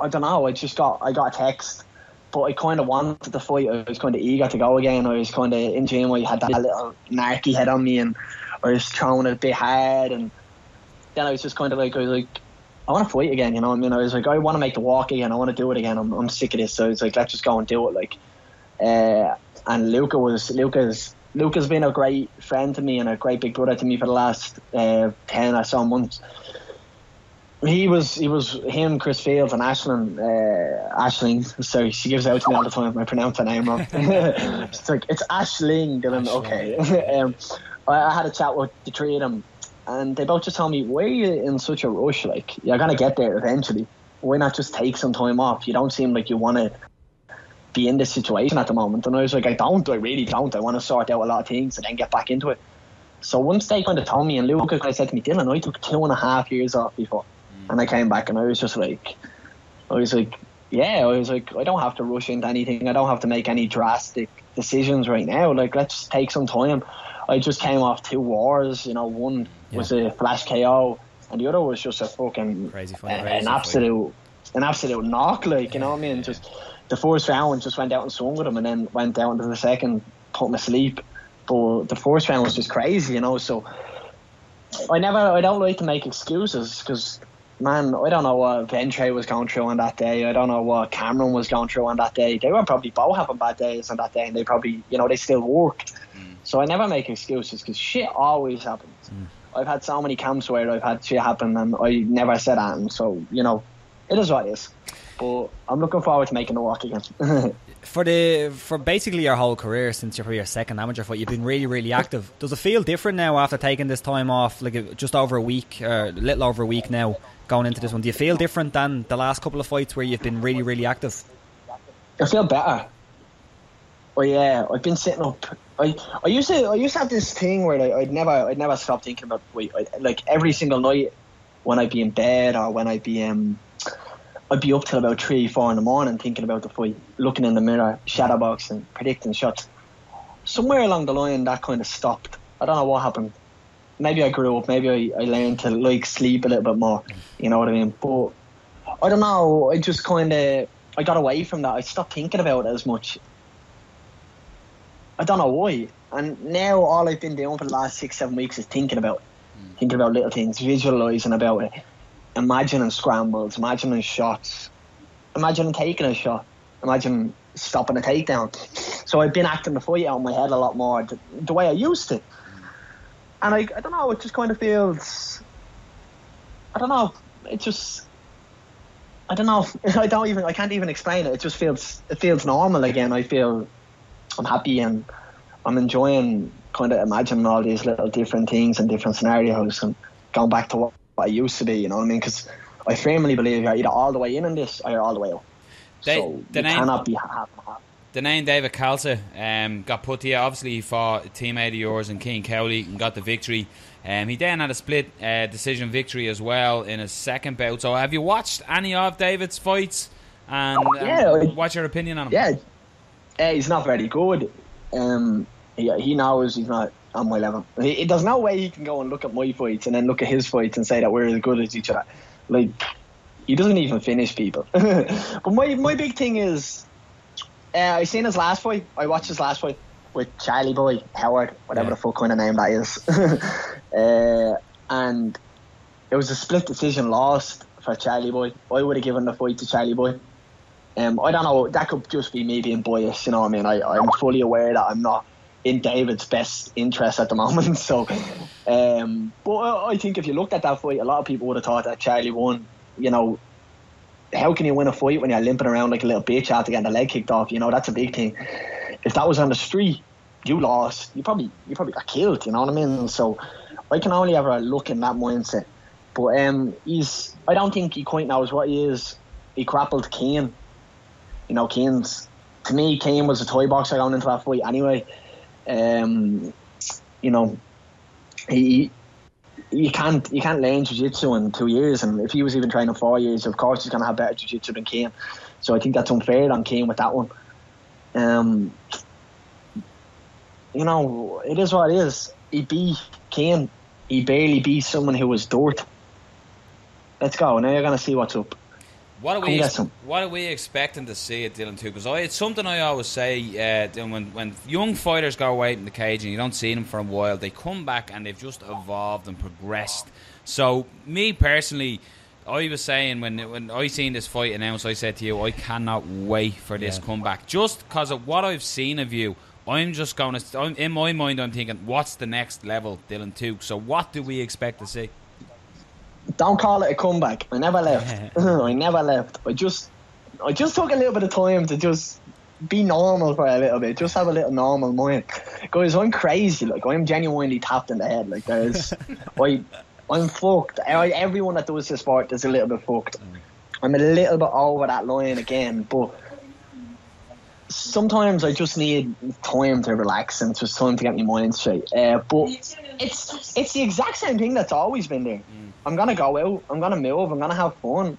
I don't know. I just got, I got a text, but I kind of wanted the fight. I was kind of eager to go again. I was kind of in gym. I had that little narky head on me and I was throwing it a bit hard, and then I was just kind of like, I was like, I want to fight again, you know what I mean? I was like, I want to make the walk again. I want to do it again. I'm, I'm sick of this. So it's like, let's just go and do it. Like, uh, and Luca was, Luca's, Luca's been a great friend to me and a great big brother to me for the last uh, ten or so months. He was, he was him, Chris Fields and Ashling, uh, Ashling. Sorry, she gives out to me all the time. I pronounce her name wrong. It's like, it's Ashling. Dylan, okay. um, I, I had a chat with the three of them. And they both just told me, why are you in such a rush? Like, you're going to get there eventually. Why not just take some time off? You don't seem like you want to be in this situation at the moment. And I was like, I don't. I really don't. I want to sort out a lot of things and then get back into it. So once they kind of told me, and Luca kind of said to me, Dylan, I took two and a half years off before. Mm. And I came back and I was just like, I was like, yeah, I was like, I don't have to rush into anything. I don't have to make any drastic decisions right now. Like, let's take some time. I just came off two wars, you know, one yeah. was a flash K O and the other was just a fucking crazy fight, uh, crazy an absolute fight. an absolute knock, like, you know what I mean? Yeah. Just the first round just went out and swung with him and then went down to the second, put him asleep. But the first round was just crazy, you know, so I never, I don't like to make excuses because, man, I don't know what Ventre was going through on that day. I don't know what Cameron was going through on that day. They were probably both having bad days on that day and they probably, you know, they still worked. So I never make excuses because shit always happens. Mm. I've had so many camps where I've had shit happen and I never said anything. So, you know, it is what it is. But I'm looking forward to making the walk again. For the for basically your whole career since you're your second amateur fight, you've been really, really active. Does it feel different now after taking this time off, like just over a week, or a little over a week now, going into this one? Do you feel different than the last couple of fights where you've been really, really active? I feel better. Oh yeah, I've been sitting up. I, I used to I used to have this thing where like, I'd never I'd never stop thinking about wait, I, like every single night when I'd be in bed or when I'd be um. I'd be up till about three, four in the morning thinking about the fight, looking in the mirror, shadowboxing, predicting shots. Somewhere along the line, that kind of stopped. I don't know what happened. Maybe I grew up. Maybe I, I learned to like sleep a little bit more. You know what I mean? But I don't know. I just kind of I got away from that. I stopped thinking about it as much. I don't know why. And now all I've been doing for the last six, seven weeks is thinking about it. Mm. Thinking about little things, visualising about it. Imagining scrambles, imagining shots, imagining taking a shot, imagine stopping a takedown. So I've been acting the fight out in my head a lot more the, the way I used to. And I, I don't know, it just kind of feels, I don't know, it just, I don't know, I don't even, I can't even explain it. It just feels, it feels normal again. I feel I'm happy and I'm enjoying kind of imagining all these little different things and different scenarios and going back to what I used to be, you know what I mean? Because I firmly believe you're either all the way in on this or you're all the way out. They, so the you name, cannot be half and half. The name David Khalsa um, got put to you. Obviously, he fought a teammate of yours in Cian Cowley and got the victory. Um, he then had a split uh, decision victory as well in his second bout. So have you watched any of David's fights? And um, yeah, I, what's your opinion on him? Yeah, uh, he's not very good. Um, he, he knows he's not on my level. There's no way he can go and look at my fights and then look at his fights and say that we're as good as each other. Like, he doesn't even finish people. But my my big thing is, uh, I seen his last fight. I watched his last fight with Charlie Boy Howard, whatever yeah. the fuck kind of name that is. uh, and it was a split decision lost for Charlie Boy. I would have given the fight to Charlie Boy. Um, I don't know. That could just be me being biased. You know what I mean? I, I'm fully aware that I'm not in David's best interest at the moment. So, um, but I think if you looked at that fight, a lot of people would have thought that Charlie won. You know, how can you win a fight when you're limping around like a little bitch after getting the leg kicked off? You know, that's a big thing. If that was on the street, you lost. You probably you probably got killed. You know what I mean? So, I can only ever look in that mindset. But um, he's I don't think he quite knows what he is. He grappled Cian. You know, Cian's to me, Cian was a toy boxer going into that fight anyway. Um, you know, he you can't you can't learn jiu-jitsu in two years, and if he was even training four years, of course he's gonna have better jiu-jitsu than Cian. So I think that's unfair on Cian with that one. Um, you know, it is what it is. He beat Cian. He barely beat someone who was dirt. Let's go. Now you're gonna see what's up. What are, we what are we expecting to see at Dylan Tuke? Because it's something I always say, uh, when, when young fighters go away from the cage and you don't see them for a while, they come back and they've just evolved and progressed. So, me personally, I was saying when when I seen this fight announced, I said to you, I cannot wait for this yeah. comeback. Just because of what I've seen of you, I'm just going to, in my mind, I'm thinking, what's the next level, Dylan Tuke? So, what do we expect to see? Don't call it a comeback. I never left. I never left. I just I just took a little bit of time to just be normal for a little bit. Just have a little normal mind. Guys, I'm crazy. Like, I'm genuinely tapped in the head. Like, there's... I, I'm fucked. I, everyone that does this sport is a little bit fucked. I'm a little bit over that line again, but sometimes I just need time to relax and it's just time to get my mind straight. Uh, but it's it's the exact same thing that's always been there. Mm. I'm gonna go out. I'm gonna move. I'm gonna have fun,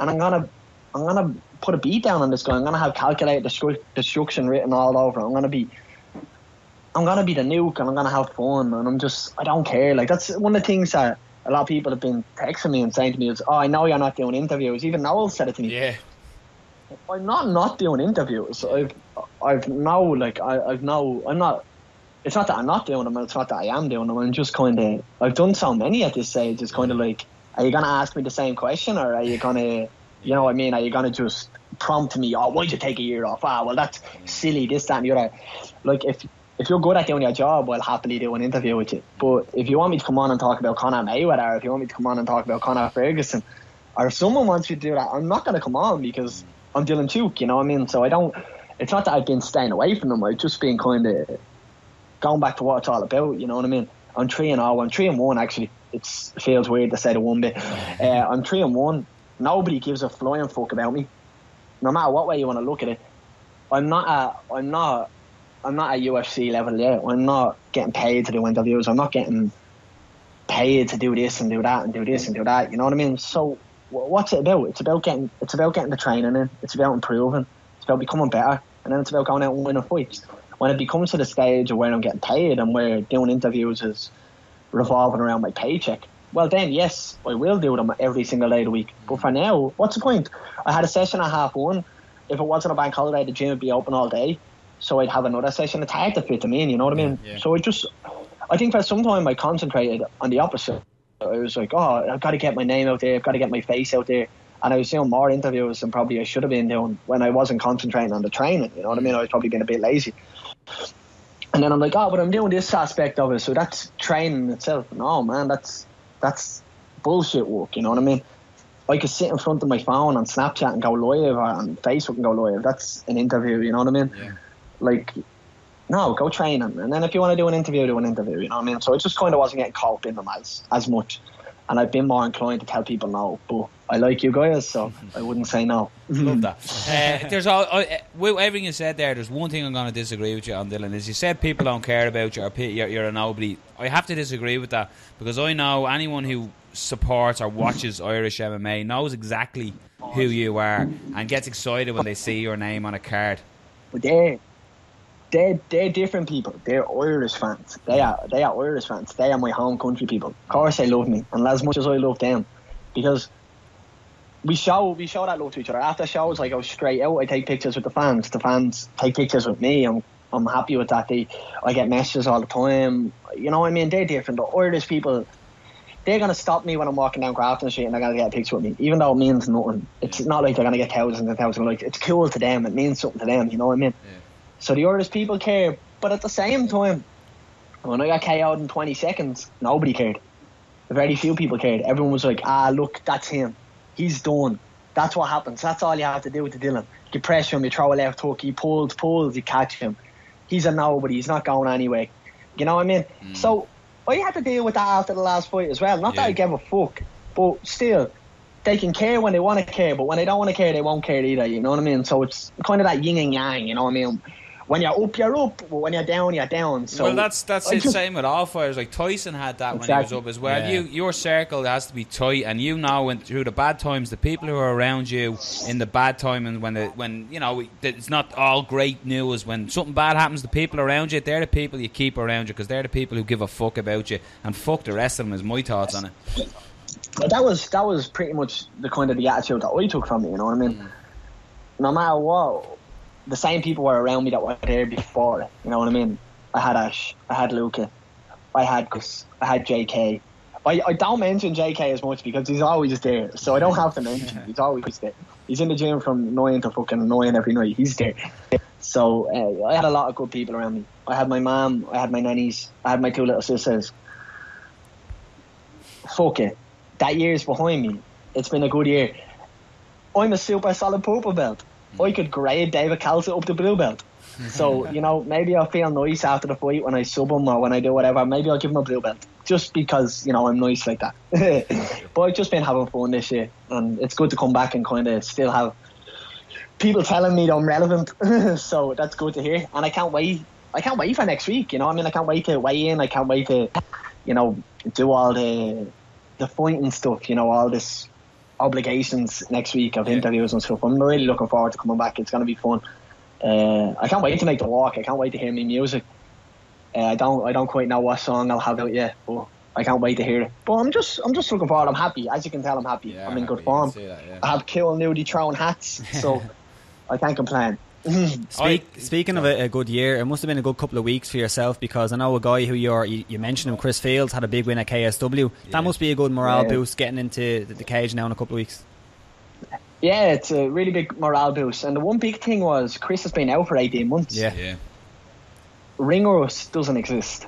and I'm gonna I'm gonna put a beat down on this guy. I'm gonna have calculated destru destruction written all over. I'm gonna be I'm gonna be the nuke, and I'm gonna have fun. And I'm just I don't care. Like, that's one of the things that a lot of people have been texting me and saying to me is, "Oh, I know you're not doing interviews." Even Noel said it to me. Yeah. I'm not not doing interviews. I've I've now like I I've now I'm not. It's not that I'm not doing them. It's not that I am doing them. I'm just kind of. I've done so many at this stage. It's kind of like, are you gonna ask me the same question, or are you gonna, you know what I mean? Are you gonna just prompt me? Oh, why'd you take a year off? Ah, well, that's silly. This, that, and the other. Like, if if you're good at doing your job, I'll happily do an interview with you. But if you want me to come on and talk about Conor Mayweather, or if you want me to come on and talk about Conor Ferguson, or if someone wants you to do that, I'm not going to come on because I'm Dylan Tuke, you know what I mean? So I don't, it's not that I've been staying away from them. I've just been kind of going back to what it's all about, you know what I mean? I'm three and oh, I'm three and one actually. It feels weird to say the one bit. Uh, I'm three and one. Nobody gives a flying fuck about me. No matter what way you want to look at it. I'm not a, I'm not, I'm not at U F C level yet. I'm not getting paid to do interviews. I'm not getting paid to do this and do that and do this and do that. You know what I mean? So what's it about? It's about getting, it's about getting the training in. It's about improving. It's about becoming better. And then it's about going out and winning fights. When it becomes to the stage of where I'm getting paid and where doing interviews is revolving around my paycheck, well then, yes, I will do them every single day of the week. But for now, what's the point? I had a session at half one. If it wasn't a bank holiday, the gym would be open all day. So I'd have another session. It's hard to fit them in, you know what I mean? Yeah, yeah. So I just, I think for some time I concentrated on the opposite. I was like, oh, I've got to get my name out there. I've got to get my face out there. And I was doing more interviews than probably I should have been doing when I wasn't concentrating on the training, you know what I mean? I was probably being a bit lazy. And then I'm like, oh, but I'm doing this aspect of it, so that's training itself. No, man, that's that's bullshit work, you know what I mean? I could sit in front of my phone on Snapchat and go live, or on Facebook and go live. That's an interview, you know what I mean? Yeah. Like, no, go train them. And then if you want to do an interview, do an interview, you know what I mean? So it just kind of wasn't getting caught up in them as, as much. And I've been more inclined to tell people no, but I like you guys, so I wouldn't say no. Love that. Uh, there's all, uh, everything you said there, there's one thing I'm going to disagree with you on, Dylan, is you said people don't care about you, or you're, you're a nobody. I have to disagree with that, because I know anyone who supports or watches Irish M M A knows exactly who you are and gets excited when they see your name on a card. But they're, they're, they're different people. They're Irish fans. They are they are Irish fans. They are my home country people. Of course they love me, and as much as I love them, because we show we show that love to each other. After shows, I go straight out. I take pictures with the fans. The fans take pictures with me. I'm I'm happy with that. They, I get messages all the time. You know what I mean? They're different. The Irish people, they're going to stop me when I'm walking down Grafton Street and they're going to get a picture with me, even though it means nothing. It's not like they're going to get thousands and thousands of likes. It's cool to them. It means something to them. You know what I mean? Yeah. So the Irish people care. But at the same time, when I got K O'd in twenty seconds, nobody cared. Very few people cared. Everyone was like, ah, look, that's him. He's done. That's what happens. That's all you have to do with the Dylan. You press him, you throw a left hook, he pulls, pulls, you catch him. He's a nobody. He's not going anywhere. You know what I mean? Mm. So I had to deal with that after the last fight as well. Not yeah. that I gave a fuck, but still, they can care when they want to care, but when they don't want to care, they won't care either, you know what I mean? So it's kind of that yin and yang, you know what I mean? When you're up, you're up. When you're down, you're down. So well, that's that's the same with all fighters. Like Tyson had that exactly. when he was up as well. Yeah. You, your circle has to be tight, and you know when through the bad times, the people who are around you in the bad time, and when the, when you know it's not all great news. When something bad happens, the people around you, they're the people you keep around you because they're the people who give a fuck about you, and fuck the rest of them is my thoughts on it. Well, that was that was pretty much the kind of the attitude that I took from it. You know what I mean? Mm. No matter what. The same people were around me that were there before. You know what I mean? I had Ash, I had Luca, I had Chris, I had J K. I, I don't mention J K as much because he's always there, so I don't have to mention him. He's always there. He's in the gym from nine to fucking nine every night. He's there. So uh, I had a lot of good people around me. I had my mom, I had my nannies, I had my two little sisters. Fuck it. That year's behind me. It's been a good year. I'm a super solid purple belt. I could grade David Khalsa up to blue belt. So, you know, maybe I'll feel nice after the fight when I sub him or when I do whatever. Maybe I'll give him a blue belt just because, you know, I'm nice like that. But I've just been having fun this year, and it's good to come back and kind of still have people telling me that I'm relevant. So that's good to hear. And I can't wait. I can't wait for next week, you know what I mean? I can't wait to weigh in. I can't wait to, you know, do all the, the fighting stuff, you know, all this obligations next week of yeah. interviews and stuff. I'm really looking forward to coming back. It's going to be fun. Uh, I can't wait to make the walk. I can't wait to hear my music. Uh, I don't. I don't quite know what song I'll have out yet, but I can't wait to hear it. But I'm just. I'm just looking forward. I'm happy. As you can tell, I'm happy. Yeah, I'm in happy. good form. That, yeah. I have cool newly thrown hats, so I can't complain. Speak, speaking of a, a good year, it must have been a good couple of weeks for yourself, because I know a guy who you're, you, you mentioned him, Chris Fields, had a big win at K S W. Yeah. That must be a good morale yeah. boost getting into the, the cage now in a couple of weeks. Yeah, it's a really big morale boost. And the one big thing was Chris has been out for eighteen months. Yeah. yeah. ring rust doesn't exist.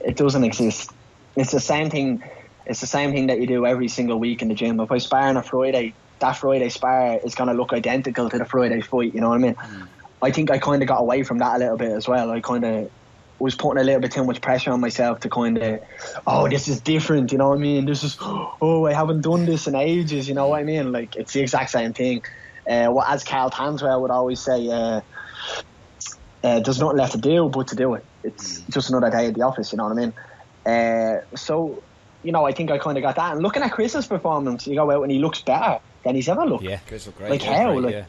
It doesn't exist. It's the same thing. It's the same thing that you do every single week in the gym. If I spar on a Friday, that Friday spar is going to look identical to the Friday fight. You know what I mean? Mm. I think I kind of got away from that a little bit as well. I kind of was putting a little bit too much pressure on myself to kind of, oh, this is different. You know what I mean? This is, oh, I haven't done this in ages. You know what I mean? Like, it's the exact same thing. Uh, well, as Carl Tanswell would always say, uh, uh, there's nothing left to do but to do it. It's just another day at the office. You know what I mean? Uh, so, you know, I think I kind of got that. And looking at Chris's performance, you go out and he looks better than he's ever looked. Yeah, Chris looked great. Like how? Great, like, yeah.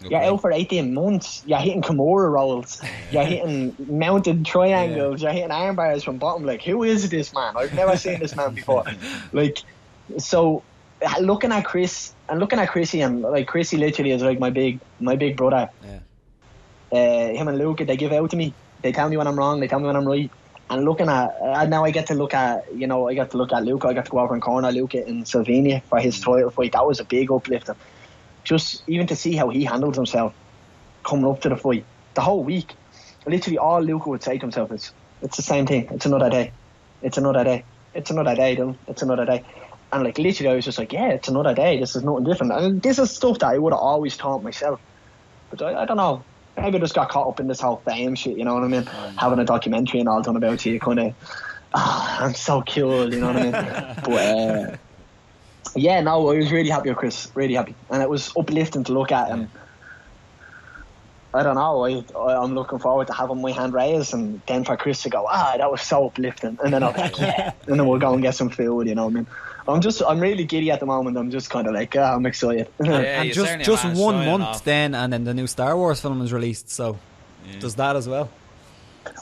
Look you're great. Out for eighteen months. You're hitting Kimura rolls. You're hitting mounted triangles. Yeah. You're hitting arm bars from bottom. Like, who is this man? I've never seen this man before. Like, so looking at Chris and looking at Chrissy, and like Chrissy literally is like my big, my big brother. Yeah. Uh, him and Luca, they give out to me. They tell me when I'm wrong. They tell me when I'm right. And looking at uh, now, I get to look at you know, I got to look at Luca. I got to go over and corner Luca in Slovenia for his title fight. That was a big uplifting. Just even to see how he handled himself coming up to the fight, the whole week, literally all Luca would say to himself is, "It's the same thing. It's another day. It's another day. It's another day, Dylan. It's another day." And like literally, I was just like, "Yeah, it's another day. This is nothing different." And this is stuff that I would have always taught myself, but I, I don't know. Maybe I just got caught up in this whole fame shit, you know what I mean? Oh, having a documentary and all done about you, kind of, oh, I'm so cool, you know what I mean? But, uh, yeah, no, I was really happy with Chris, really happy. And it was uplifting to look at, and I don't know, I, I, I'm looking forward to having my hand raised, and then for Chris to go, ah, that was so uplifting, and then I'll be like, yeah, and then we'll go and get some food, you know what I mean? I'm just, I'm really giddy at the moment. I'm just kind of like, oh, I'm excited. Yeah, and just, just one month off. then, and then the new Star Wars film is released, so yeah. Does that as well.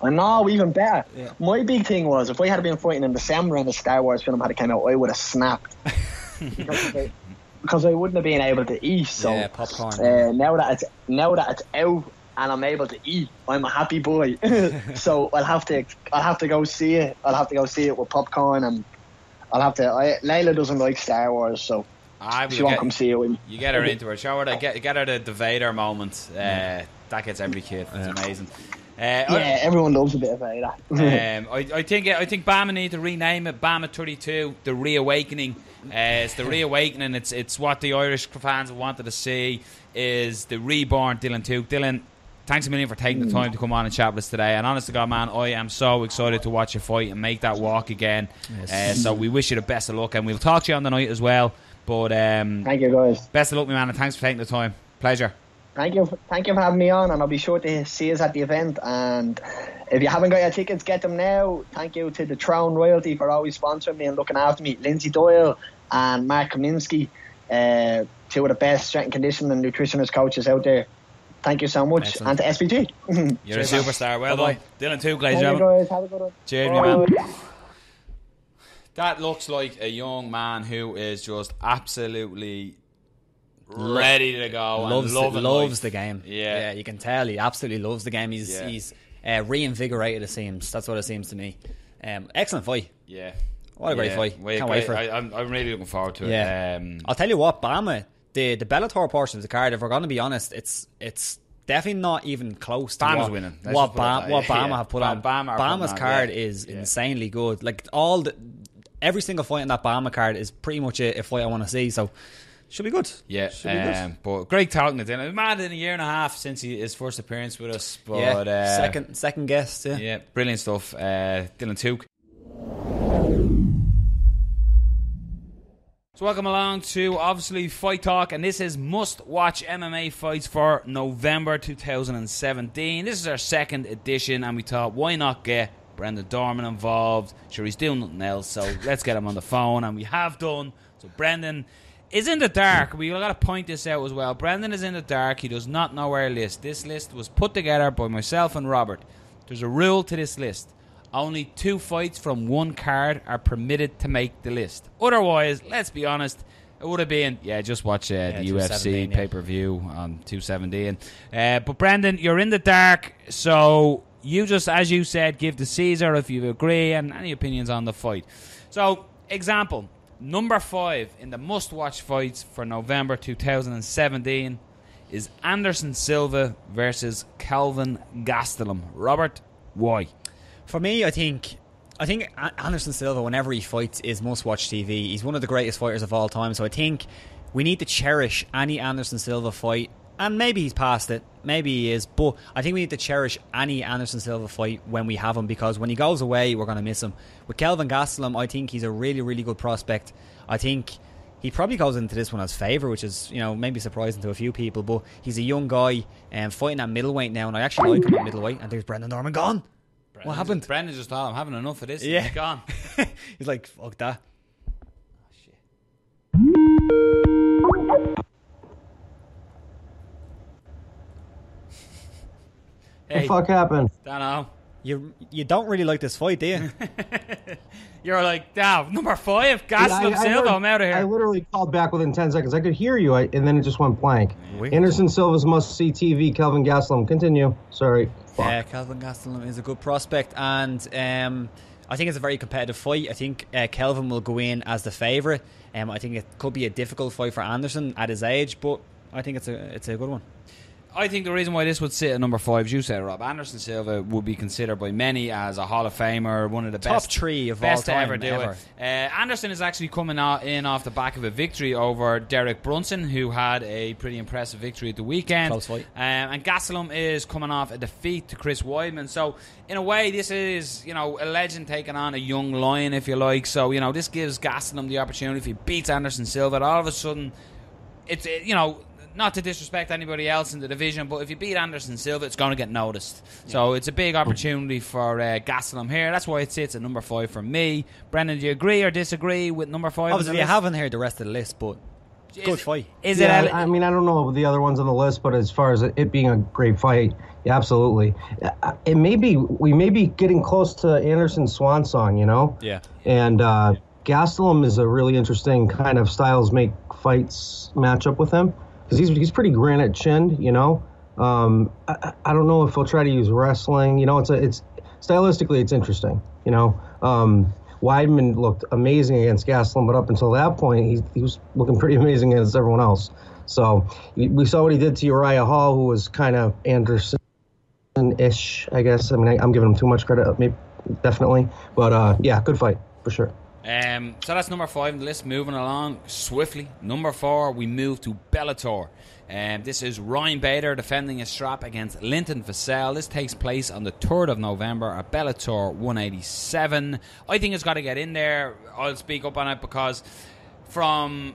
I know, even better. Yeah. My big thing was, if we had been fighting in December and the Star Wars film had come out, I would have snapped. because, I, because I wouldn't have been able to eat, so yeah, popcorn. Uh, now, that it's, now that it's out and I'm able to eat, I'm a happy boy. So I'll have to, I'll have to go see it. I'll have to go see it with popcorn and I'll have to. I, Layla doesn't like Star Wars, so I she won't get, come see you. In. You get her into her. Show her. The, get, get her the, the Vader moment. Uh, that gets every kid. It's amazing. Uh, yeah, I, everyone loves a bit of Vader. um, I, I think. I think BAMMA need to rename it. BAMMA thirty-two. The reawakening. Uh, it's the reawakening. It's it's what the Irish fans wanted to see. Is the reborn Dylan Tuke. Dylan, thanks a million for taking the time to come on and chat with us today. And honest to God, man, I am so excited to watch you fight and make that walk again. Yes. Uh, so we wish you the best of luck, and we'll talk to you on the night as well. But um, thank you, guys. Best of luck, my man, and thanks for taking the time. Pleasure. Thank you, thank you for having me on, and I'll be sure to see us at the event. And if you haven't got your tickets, get them now. Thank you to the Throne Royalty for always sponsoring me and looking after me. Lindsay Doyle and Mark Kaminsky, uh, two of the best strength and conditioning and nutritionist coaches out there. Thank you so much. Excellent. And to S P G. You're cheers, a superstar. Well done. Dylan Tuke, ladies and gentlemen. Have a good one. Cheers, man. That looks like a young man who is just absolutely ready to go. Loves, and loving loves the game. Yeah. yeah, you can tell he absolutely loves the game. He's yeah. he's uh, reinvigorated, it seems. That's what it seems to me. Um, excellent fight. Yeah. What a great yeah. fight. Wait, Can't wait I, for it. I, I'm, I'm really looking forward to yeah. it. Um, I'll tell you what, BAMMA. The the Bellator portion of the card, if we're going to be honest, it's it's definitely not even close to BAMMA's what, winning. Let's what, BAMMA, what BAMMA yeah. have put on. BAMMA BAMMA's on, card yeah. is yeah. insanely good. Like all the, every single fight in that BAMMA card is pretty much a, a fight I want to see. So should be good. Yeah, should be um, good. But great talking to Dylan. It's mad in a year and a half since he, his first appearance with us. But yeah. uh, second second guest. Yeah, yeah brilliant stuff. Uh, Dylan Tuke. So welcome along to Obviously Fight Talk, and this is Must Watch M M A Fights for November two thousand seventeen. This is our second edition, and we thought, why not get Brendan Dorman involved? Sure, he's doing nothing else, so let's get him on the phone, and we have done. So Brendan is in the dark. We've got to point this out as well. Brendan is in the dark. He does not know our list. This list was put together by myself and Robert. There's a rule to this list. Only two fights from one card are permitted to make the list. Otherwise, let's be honest, it would have been, yeah, just watch uh, yeah, the U F C yeah. pay-per-view on two seventeen. Uh, but, Brendan, you're in the dark, so you just, as you said, give the Caesar if you agree and any opinions on the fight. So, example, number five in the must-watch fights for November two thousand seventeen is Anderson Silva versus Kelvin Gastelum. Robert, Why? For me, I think... I think Anderson Silva, whenever he fights, is must-watch T V. He's one of the greatest fighters of all time, so I think we need to cherish any Anderson Silva fight. And maybe he's past it, maybe he is, but I think we need to cherish any Anderson Silva fight when we have him, because when he goes away, we're going to miss him. With Kelvin Gastelum, I think he's a really, really good prospect. I think he probably goes into this one as favourite, which is, you know, maybe surprising to a few people, but he's a young guy and um, fighting at middleweight now, and I actually like him at middleweight, and there's Brendan Dorman gone. Brendan, what happened? Brendan just thought, I'm having enough of this. Yeah. He's gone. He's like, fuck that. Oh, shit. Hey, the fuck happened? Dunno. You, you don't really like this fight, do you? You're like, damn, number five, Gastelum yeah, Silva, I'm out of here. I literally called back within ten seconds. I could hear you, I, and then it just went blank. Weird. Anderson Silva's must-see T V, Kelvin Gastelum. Continue. Sorry. Yeah, uh, Kelvin Gastelum is a good prospect, and um, I think it's a very competitive fight. I think uh, Kelvin will go in as the favourite. Um, I think it could be a difficult fight for Anderson at his age, but I think it's a it's a good one. I think the reason why this would sit at number five, as you said, Rob, Anderson Silva would be considered by many as a Hall of Famer, one of the best, top three of all time, best to ever do it. Uh, Anderson is actually coming in off the back of a victory over Derek Brunson, who had a pretty impressive victory at the weekend. Close fight. Um, and Gastelum is coming off a defeat to Chris Weidman. So, in a way, this is, you know, a legend taking on a young lion, if you like. So, you know, this gives Gastelum the opportunity. If he beats Anderson Silva, all of a sudden, it's, it, you know... Not to disrespect anybody else in the division, but if you beat Anderson Silva, it's going to get noticed. Yeah. So it's a big opportunity for uh, Gastelum here. That's why it sits at number five for me. Brendan, do you agree or disagree with number five? Obviously, you haven't heard the rest of the list, but is good it, fight. Is yeah, it? I mean, I don't know the other ones on the list, but as far as it being a great fight, yeah, absolutely. It may be we may be getting close to Anderson's swan song, you know? Yeah. And uh, yeah. Gastelum is a really interesting kind of styles make fights matchup with him. Because he's, he's pretty granite chinned, you know. Um, I, I don't know if he'll try to use wrestling. You know, it's a, it's stylistically, it's interesting, you know. Um, Weidman looked amazing against Gastelum, but up until that point, he, he was looking pretty amazing against everyone else. So we saw what he did to Uriah Hall, who was kind of Anderson-ish, I guess. I mean, I, I'm giving him too much credit, maybe, definitely. But, uh, yeah, good fight, for sure. Um, so that's number five on the list. Moving along swiftly. Number four, we move to Bellator. Um, this is Ryan Bader defending his strap against Linton Vassell. This takes place on the third of November at Bellator one eighty-seven. I think it's got to get in there. I'll speak up on it because from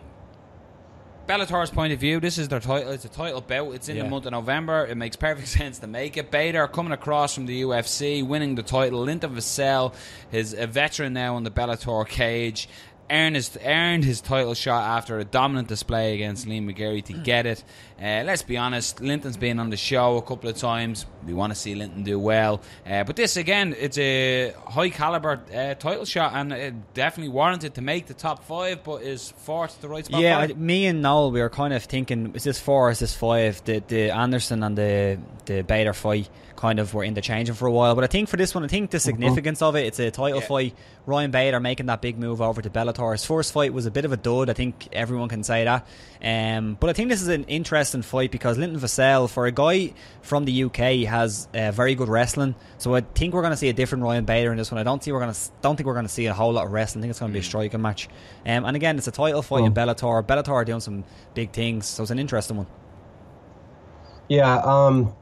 Bellator's point of view, this is their title. It's a title bout. It's in yeah. the month of November. It makes perfect sense to make it. Bader coming across from the U F C, winning the title. Linton Vassell is a veteran now in the Bellator cage. Earned his, earned his title shot after a dominant display against Liam McGarry to get it. Uh, let's be honest, Linton's been on the show a couple of times. We want to see Linton do well. Uh, but this, again, it's a high-caliber uh, title shot, and it definitely warranted to make the top five, but is fourth the right spot? Yeah, I, me and Noel, we were kind of thinking, is this four or is this five? The, the Anderson and the, the Bader fight kind of were interchanging for a while. But I think for this one, I think the significance mm-hmm. of it, it's a title yeah. fight. Ryan Bader making that big move over to Bellator. His first fight was a bit of a dud. I think everyone can say that. Um, but I think this is an interesting fight because Linton Vassell, for a guy from the U K, has uh, very good wrestling. So I think we're going to see a different Ryan Bader in this one. I don't see we're going to don't think we're going to see a whole lot of wrestling. I think it's going to be a striking match. Um, and again, it's a title fight oh. in Bellator. Bellator are doing some big things, so it's an interesting one. Yeah. Um,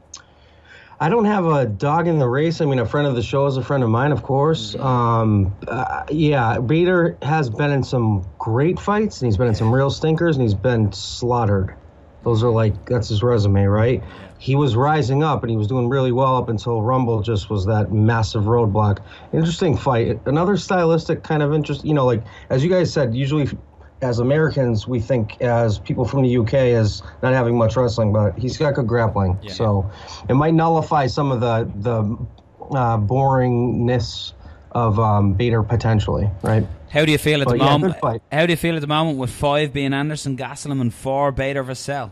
I don't have a dog in the race. I mean, a friend of the show is a friend of mine, of course. Um, uh, yeah, Bader has been in some great fights, and he's been in some real stinkers, and he's been slaughtered. Those are like, that's his resume, right? He was rising up, and he was doing really well up until Rumble just was that massive roadblock. Interesting fight. Another stylistic kind of interest, you know, like, as you guys said, usually as Americans, we think as people from the U K as not having much wrestling, but he's got good grappling. Yeah. So it might nullify some of the the uh, boringness of um, Bader potentially, right? How do you feel at but the yeah, moment? Good fight. How do you feel at the moment with five being Anderson Gastelum and four Bader Vassell?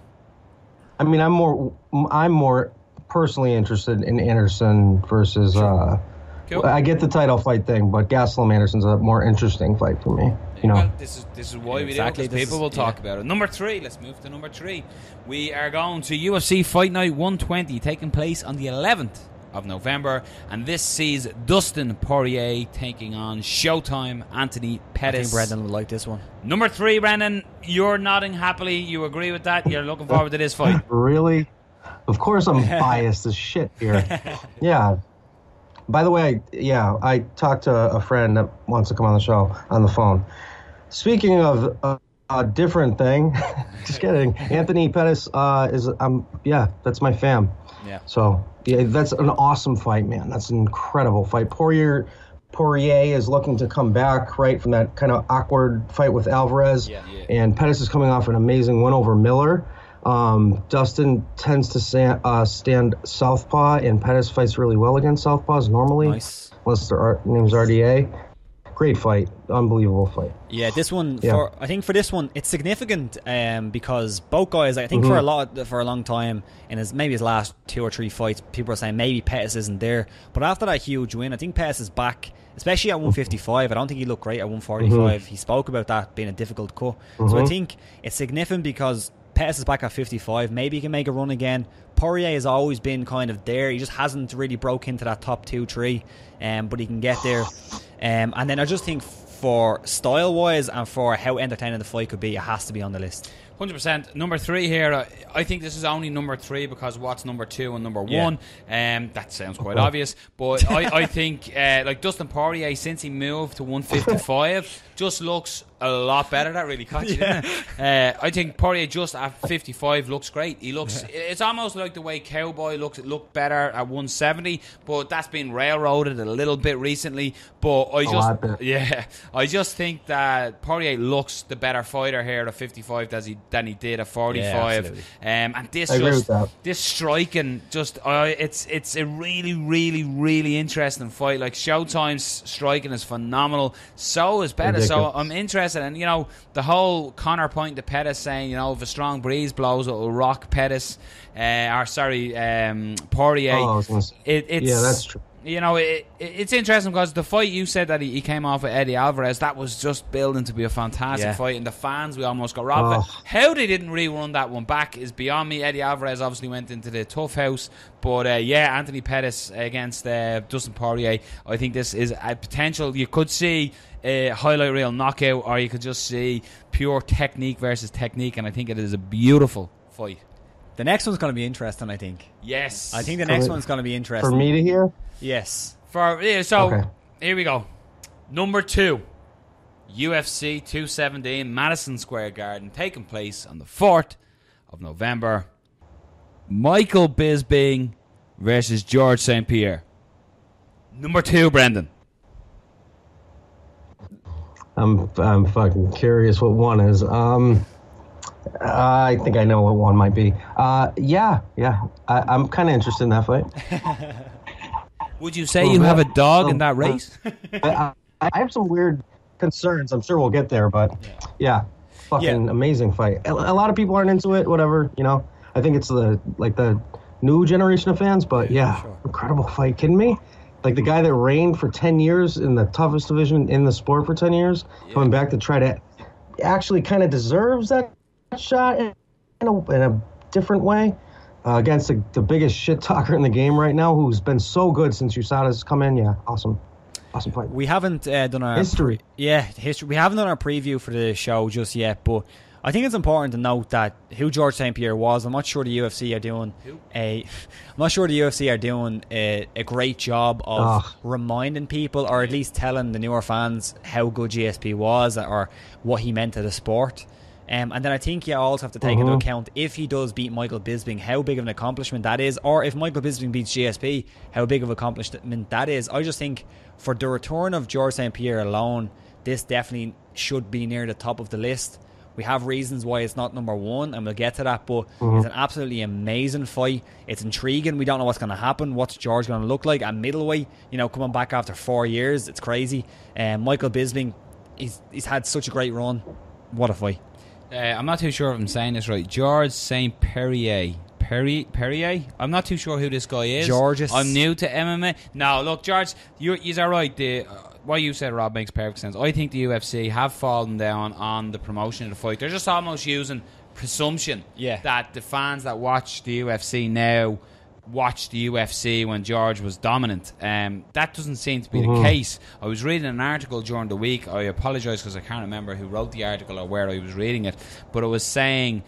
I mean, I'm more I'm more personally interested in Anderson versus. Sure. Uh, Cool. I get the title fight thing, but Gastelum Anderson's a more interesting fight for me. You know, well, this is this is why exactly. we do it. People will talk yeah. about it. Number three, let's move to number three. We are going to U F C Fight Night one twenty, taking place on the eleventh of November. And this sees Dustin Poirier taking on Showtime Anthony Pettis. I think Brendan would like this one. Number three, Brendan, you're nodding happily. You agree with that? You're looking forward to this fight. Really? Of course I'm biased as shit here. Yeah. By the way, yeah, I talked to a friend that wants to come on the show on the phone. Speaking of uh, a different thing, just kidding. Anthony Pettis uh, is, um, yeah, that's my fam. Yeah. So yeah, that's an awesome fight, man. That's an incredible fight. Poirier, Poirier is looking to come back right from that kind of awkward fight with Alvarez, yeah, yeah. and Pettis is coming off an amazing win over Miller. Um, Dustin tends to stand, uh, stand southpaw, and Pettis fights really well against southpaws normally, nice. unless their R- name's R D A. Great fight, unbelievable fight. Yeah, this one. Yeah. For, I think for this one, it's significant um, because both guys. I think mm-hmm. for a lot, for a long time, in his maybe his last two or three fights, people are saying maybe Pettis isn't there. But after that huge win, I think Pettis is back, especially at one fifty-five. I don't think he looked great at one forty-five. Mm-hmm. He spoke about that being a difficult cut. Mm-hmm. So I think it's significant because Pettis is back at fifty-five. Maybe he can make a run again. Poirier has always been kind of there. He just hasn't really broke into that top two, three, um, but he can get there. Um, and then I just think for style-wise and for how entertaining the fight could be, it has to be on the list. one hundred percent. Number three here, I think this is only number three because what's number two and number yeah. one? Um, that sounds quite oh. obvious. But I, I think uh, like Dustin Poirier, since he moved to one fifty-five, just looks a lot better. That really caught you, yeah. didn't it? Uh, I think Poirier just at fifty-five looks great. He looks. Yeah. It's almost like the way Cowboy looks. It looked better at one seventy, but that's been railroaded a little bit recently. But I just, yeah, I just think that Poirier looks the better fighter here at fifty-five than he than he did at forty-five. Yeah, um, and this I just this striking just uh, it's it's a really really really interesting fight. Like Showtime's striking is phenomenal. So is Pettis. So I'm interested in, you know, the whole Conor point to Pettis saying, you know, if a strong breeze blows, it'll rock Pettis. Uh, or sorry, um, Poirier. Oh, it, it's, yeah, that's true. You know, it, it, it's interesting because the fight you said that he, he came off with Eddie Alvarez, that was just building to be a fantastic yeah. fight. And the fans, we almost got robbed. Oh. How they didn't rerun that one back is beyond me. Eddie Alvarez obviously went into the tough house. But, uh, yeah, Anthony Pettis against uh, Dustin Poirier. I think this is a potential. You could see a highlight reel knockout, or you could just see pure technique versus technique. And I think it is a beautiful fight. The next one's going to be interesting, I think. Yes. I think the next one's going to be interesting. For me to hear? Yes. For yeah, so, okay. Here we go. Number two, U F C two seventeen, Madison Square Garden, taking place on the fourth of November. Michael Bisping versus Georges Saint-Pierre. Number two, Brendan. I'm I'm fucking curious what one is. Um, I think I know what one might be. Uh, yeah, yeah. I, I'm kind of interested in that fight. Would you say well, you have a dog um, in that race? I, I, I have some weird concerns. I'm sure we'll get there, but yeah, yeah fucking yeah. amazing fight. A, a lot of people aren't into it. Whatever, you know. I think it's the like the new generation of fans, but yeah, yeah sure. incredible fight. Kidding me? Like the guy that reigned for ten years in the toughest division in the sport for ten years, yeah. coming back to try to actually kind of deserves that shot in a, in a different way uh, against the, the biggest shit talker in the game right now, who's been so good since USADA's come in. Yeah, awesome. Awesome fight. We haven't uh, done our... History. Yeah, history. We haven't done our preview for the show just yet, but I think it's important to note that who Georges Saint-Pierre was. I'm not sure the U F C are doing a. I'm not sure the U F C are doing a, a great job of Ugh. reminding people, or at least telling the newer fans how good G S P was or what he meant to the sport. Um, and then I think you also have to take mm-hmm. into account if he does beat Michael Bisping, how big of an accomplishment that is, or if Michael Bisping beats G S P, how big of an accomplishment that is. I just think for the return of Georges Saint-Pierre alone, this definitely should be near the top of the list. We have reasons why it's not number one, and we'll get to that, but mm-hmm. it's an absolutely amazing fight. It's intriguing. We don't know what's going to happen. What's George going to look like at middleweight? You know, coming back after four years. It's crazy. And um, Michael Bisping, he's, he's had such a great run. What a fight. Uh, I'm not too sure if I'm saying this right. Georges Saint-Pierre. Perrier, Perrier? I'm not too sure who this guy is. Georges. I'm new to M M A. No, look, George, you, he's all right. The, uh, what you said, Rob, makes perfect sense. I think the U F C have fallen down on the promotion of the fight. They're just almost using presumption yeah. that the fans that watch the U F C now watched the U F C when George was dominant. Um, that doesn't seem to be mm-hmm. the case. I was reading an article during the week. I apologise because I can't remember who wrote the article or where I was reading it, but it was saying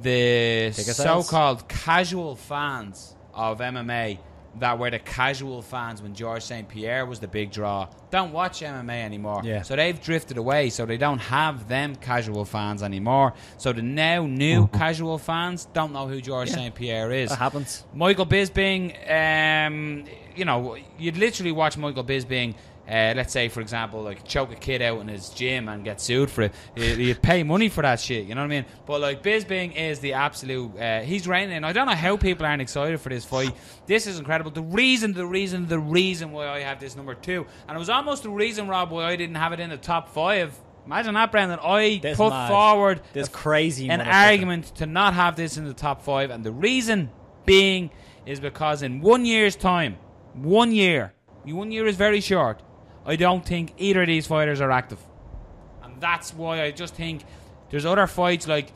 the so-called casual fans of M M A that were the casual fans when Georges Saint-Pierre was the big draw don't watch M M A anymore. Yeah. So they've drifted away, so they don't have them casual fans anymore. So the now new mm-hmm. casual fans don't know who Georges yeah. Saint-Pierre is. That happens. Michael Bisping, um, you know, you'd literally watch Michael Bisping, uh, let's say, for example, like choke a kid out in his gym and get sued for it. You'd pay money for that shit, you know what I mean? But like Bisping is the absolute, uh, he's reigning. And I don't know how people aren't excited for this fight. This is incredible. The reason, the reason, the reason why I have this number two, and it was almost the reason, Rob, why I didn't have it in the top five. Imagine that, Brendan. I this put mad. forward this a, crazy an argument to not have this in the top five, and the reason being is because in one year's time, one year, one year is very short, I don't think either of these fighters are active. And that's why I just think there's other fights like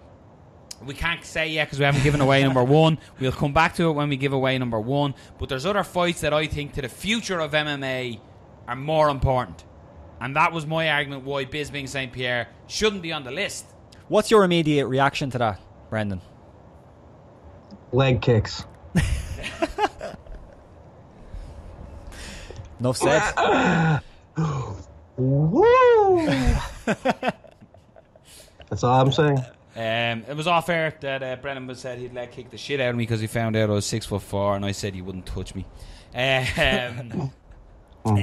we can't say yet because we haven't given away number one. We'll come back to it when we give away number one. But there's other fights that I think to the future of M M A are more important. And that was my argument why Bisping Saint-Pierre shouldn't be on the list. What's your immediate reaction to that, Brendan? Leg kicks. Enough said. Woo! That's all I'm saying. Um, it was off air that uh, Brendan said he'd leg kick the shit out of me because he found out I was six foot four, and I said he wouldn't touch me. Um,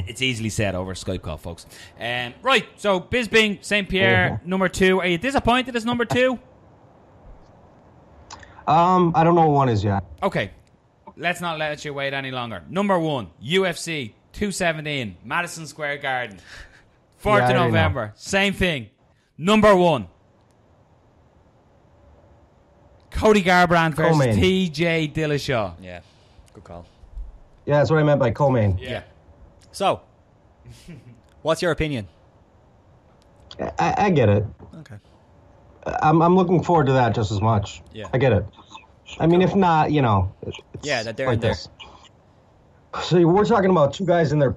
it's easily said over Skype call, folks. Um, right, so Bisping Saint-Pierre, uh-huh. number two. Are you disappointed as number two? Um, I don't know what one is yet. Okay, let's not let you wait any longer. Number one, U F C two seventeen, Madison Square Garden, fourth yeah, of November. Know. Same thing. Number one, Cody Garbrandt versus Co-main. T J Dillashaw. Yeah, good call. Yeah, that's what I meant by co-main. Yeah. yeah. So, what's your opinion? I, I get it. Okay. I'm I'm looking forward to that just as much. Yeah. I get it. I mean, if not, you know. It's yeah, that they're like there. So we're talking about two guys in their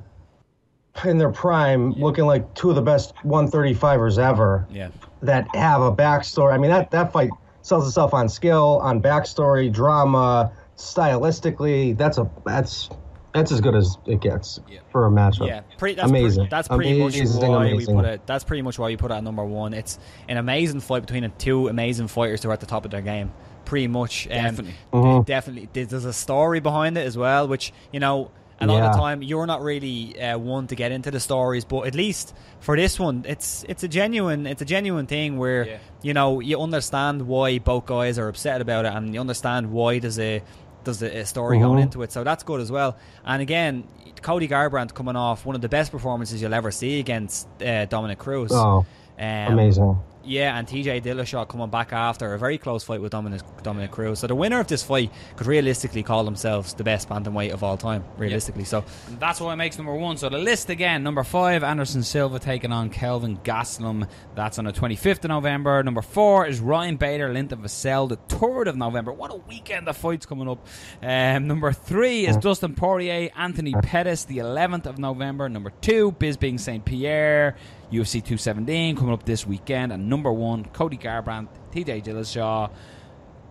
in their prime, yeah. looking like two of the best one thirty-fivers ever. Yeah. That have a backstory. I mean, that that fight sells itself on skill, on backstory, drama, stylistically. That's a that's that's as good as it gets yeah. for a matchup. Yeah, pretty, that's amazing. Pre- that's pretty amazing. much why amazing. we put it. That's pretty much why we put it at number one. It's an amazing fight between two amazing fighters who are at the top of their game. Pretty much, definitely. Um, mm-hmm. definitely. There's a story behind it as well, which, you know, a lot yeah. of the time you're not really uh, one to get into the stories, but at least for this one, it's it's a genuine it's a genuine thing where yeah. you know you understand why both guys are upset about it, and you understand why there's a there's a story mm-hmm. going into it. So that's good as well. And again, Cody Garbrandt coming off one of the best performances you'll ever see against uh, Dominic Cruz. Oh, um, amazing. Yeah, and T J Dillashaw coming back after a very close fight with Dominic, Dominic Cruz. So the winner of this fight could realistically call themselves the best bantamweight of all time, realistically. Yep. So and that's why it makes number one. So the list again, number five, Anderson Silva taking on Kelvin Gastelum. That's on the twenty-fifth of November. Number four is Ryan Bader, Linton Vassell, the third of November. What a weekend of fights coming up. Um, number three is Dustin Poirier, Anthony Pettis, the eleventh of November. Number two, Bisping Saint-Pierre, U F C two seventeen coming up this weekend. And number one, Cody Garbrandt, T J Dillashaw.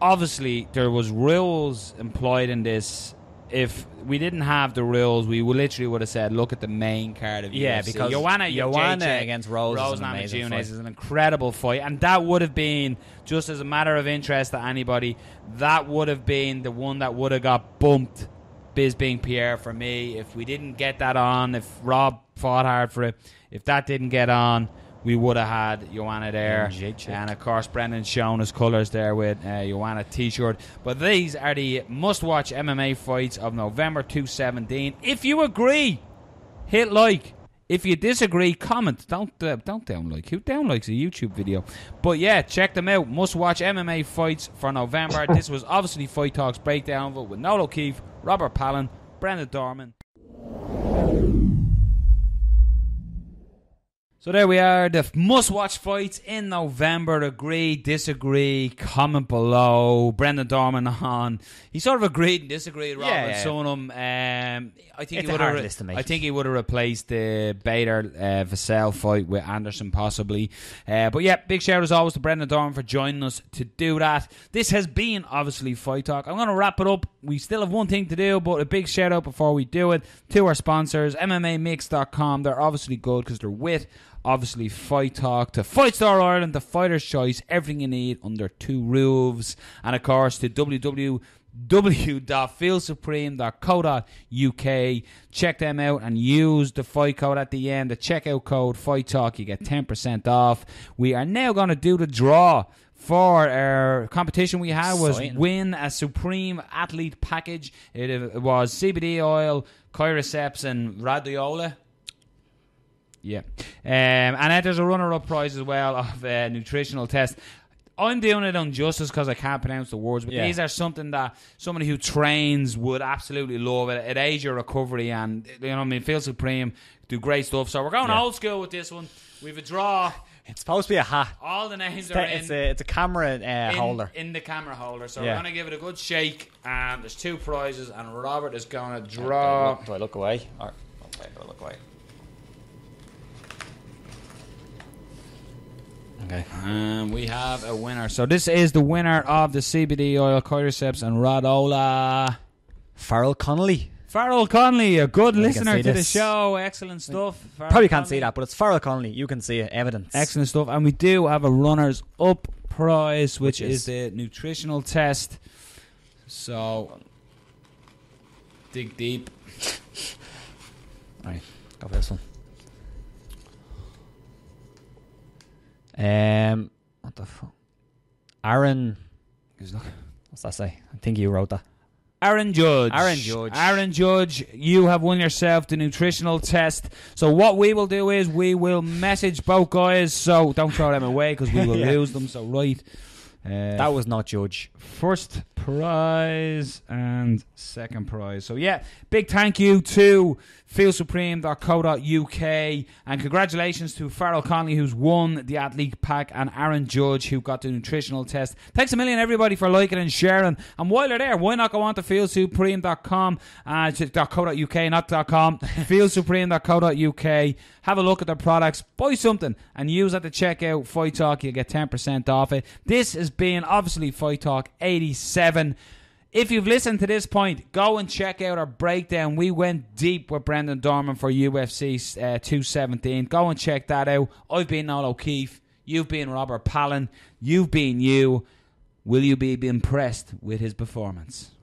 Obviously, there was rules employed in this. If we didn't have the rules, we literally would have said, look at the main card of yeah, U F C. Because Joanna, Joanna J J against Rose, Rose is, an amazing fight. is an incredible fight. And that would have been, just as a matter of interest to anybody, that would have been the one that would have got bumped, Bisping Pierre, for me. If we didn't get that on, if Rob fought hard for it, if that didn't get on, we would have had Joanna there. Mm, and of course, Brendan's shown his colours there with a Joanna t-shirt. But these are the must-watch M M A fights of November two seventeen. If you agree, hit like. If you disagree, comment. Don't uh, don't down like. Who down likes a YouTube video? But yeah, check them out. Must watch M M A fights for November. This was obviously Fight Talk's breakdown with Noel O'Keefe, Robert Palin, Brendan Dorman. So there we are, the must-watch fights in November. Agree, disagree, comment below. Brendan Dorman on. He sort of agreed and disagreed, Robert, yeah, yeah. Son him. Um, I think it's he a hard list to make. I think he would have replaced the Bader-Vassell uh, fight with Anderson, possibly. Uh, but yeah, big shout as always to Brendan Dorman for joining us to do that. This has been, obviously, Fight Talk. I'm going to wrap it up. We still have one thing to do, but a big shout-out before we do it to our sponsors, M M A Mix dot com. They're obviously good because they're with... Obviously, Fight Talk, to Fightstar Ireland, the Fighter's Choice, everything you need under two roofs. And, of course, to w w w dot feel supreme dot co dot u k. Check them out and use the fight code at the end, the checkout code, Fight Talk. You get ten percent off. We are now going to do the draw for our competition. We had was Sign. win a Supreme Athlete Package. It, it was C B D oil, Cordyceps, and Radiola. Yeah. Um, and then there's a runner-up prize as well of a uh, nutritional test. I'm doing it on justice because I can't pronounce the words, but yeah. these are something that somebody who trains would absolutely love. It, it aids your recovery and, you know what I mean, Feel Supreme, do great stuff. So we're going yeah. old school with this one. We have a draw. It's supposed to be a hat. All the names it's are in. It's a, it's a camera uh, in, holder. In the camera holder. So yeah. we're going to give it a good shake. And there's two prizes, and Robert is going to draw. Do I look, do I look away? Or, okay, do I look away? Okay. Um, we have a winner. So this is the winner of the C B D oil, Cordyceps, and Radiola. Farrell Connolly. Farrell Connolly, a good yeah, listener to this. the show. Excellent stuff. Farrell Probably can't Connolly. see that, but it's Farrell Connolly. You can see it. Evidence. Excellent stuff. And we do have a runners up prize, which, which is, is the nutritional test. So dig deep. All right, go for this one. Um, what the fuck? Aaron, what's that say? I think you wrote that. Aaron Judge. Aaron Judge. Aaron Judge, you have won yourself the nutritional test. So what we will do is we will message both guys. So don't throw them away because we will yeah. lose them. So right, uh, that was not Judge. First prize and second prize. So yeah, big thank you to feel supreme dot co dot u k and congratulations to Farrell Connolly, who's won the athlete pack, and Aaron Judge, who got the nutritional test. Thanks a million everybody for liking and sharing, and while you're there, why not go on to feel supreme dot com uh, .co.uk not .com feel supreme dot co dot u k. Have a look at their products, buy something and use at the checkout Fight Talk. You'll get ten percent off it. This has been obviously Fight Talk eighty-seven. If you've listened to this point, go and check out our breakdown. We went deep with Brendan Dorman for U F C uh, two seventeen. Go and check that out. I've been Noel O'Keefe. You've been Robert Palin. You've been you. Will you be impressed with his performance?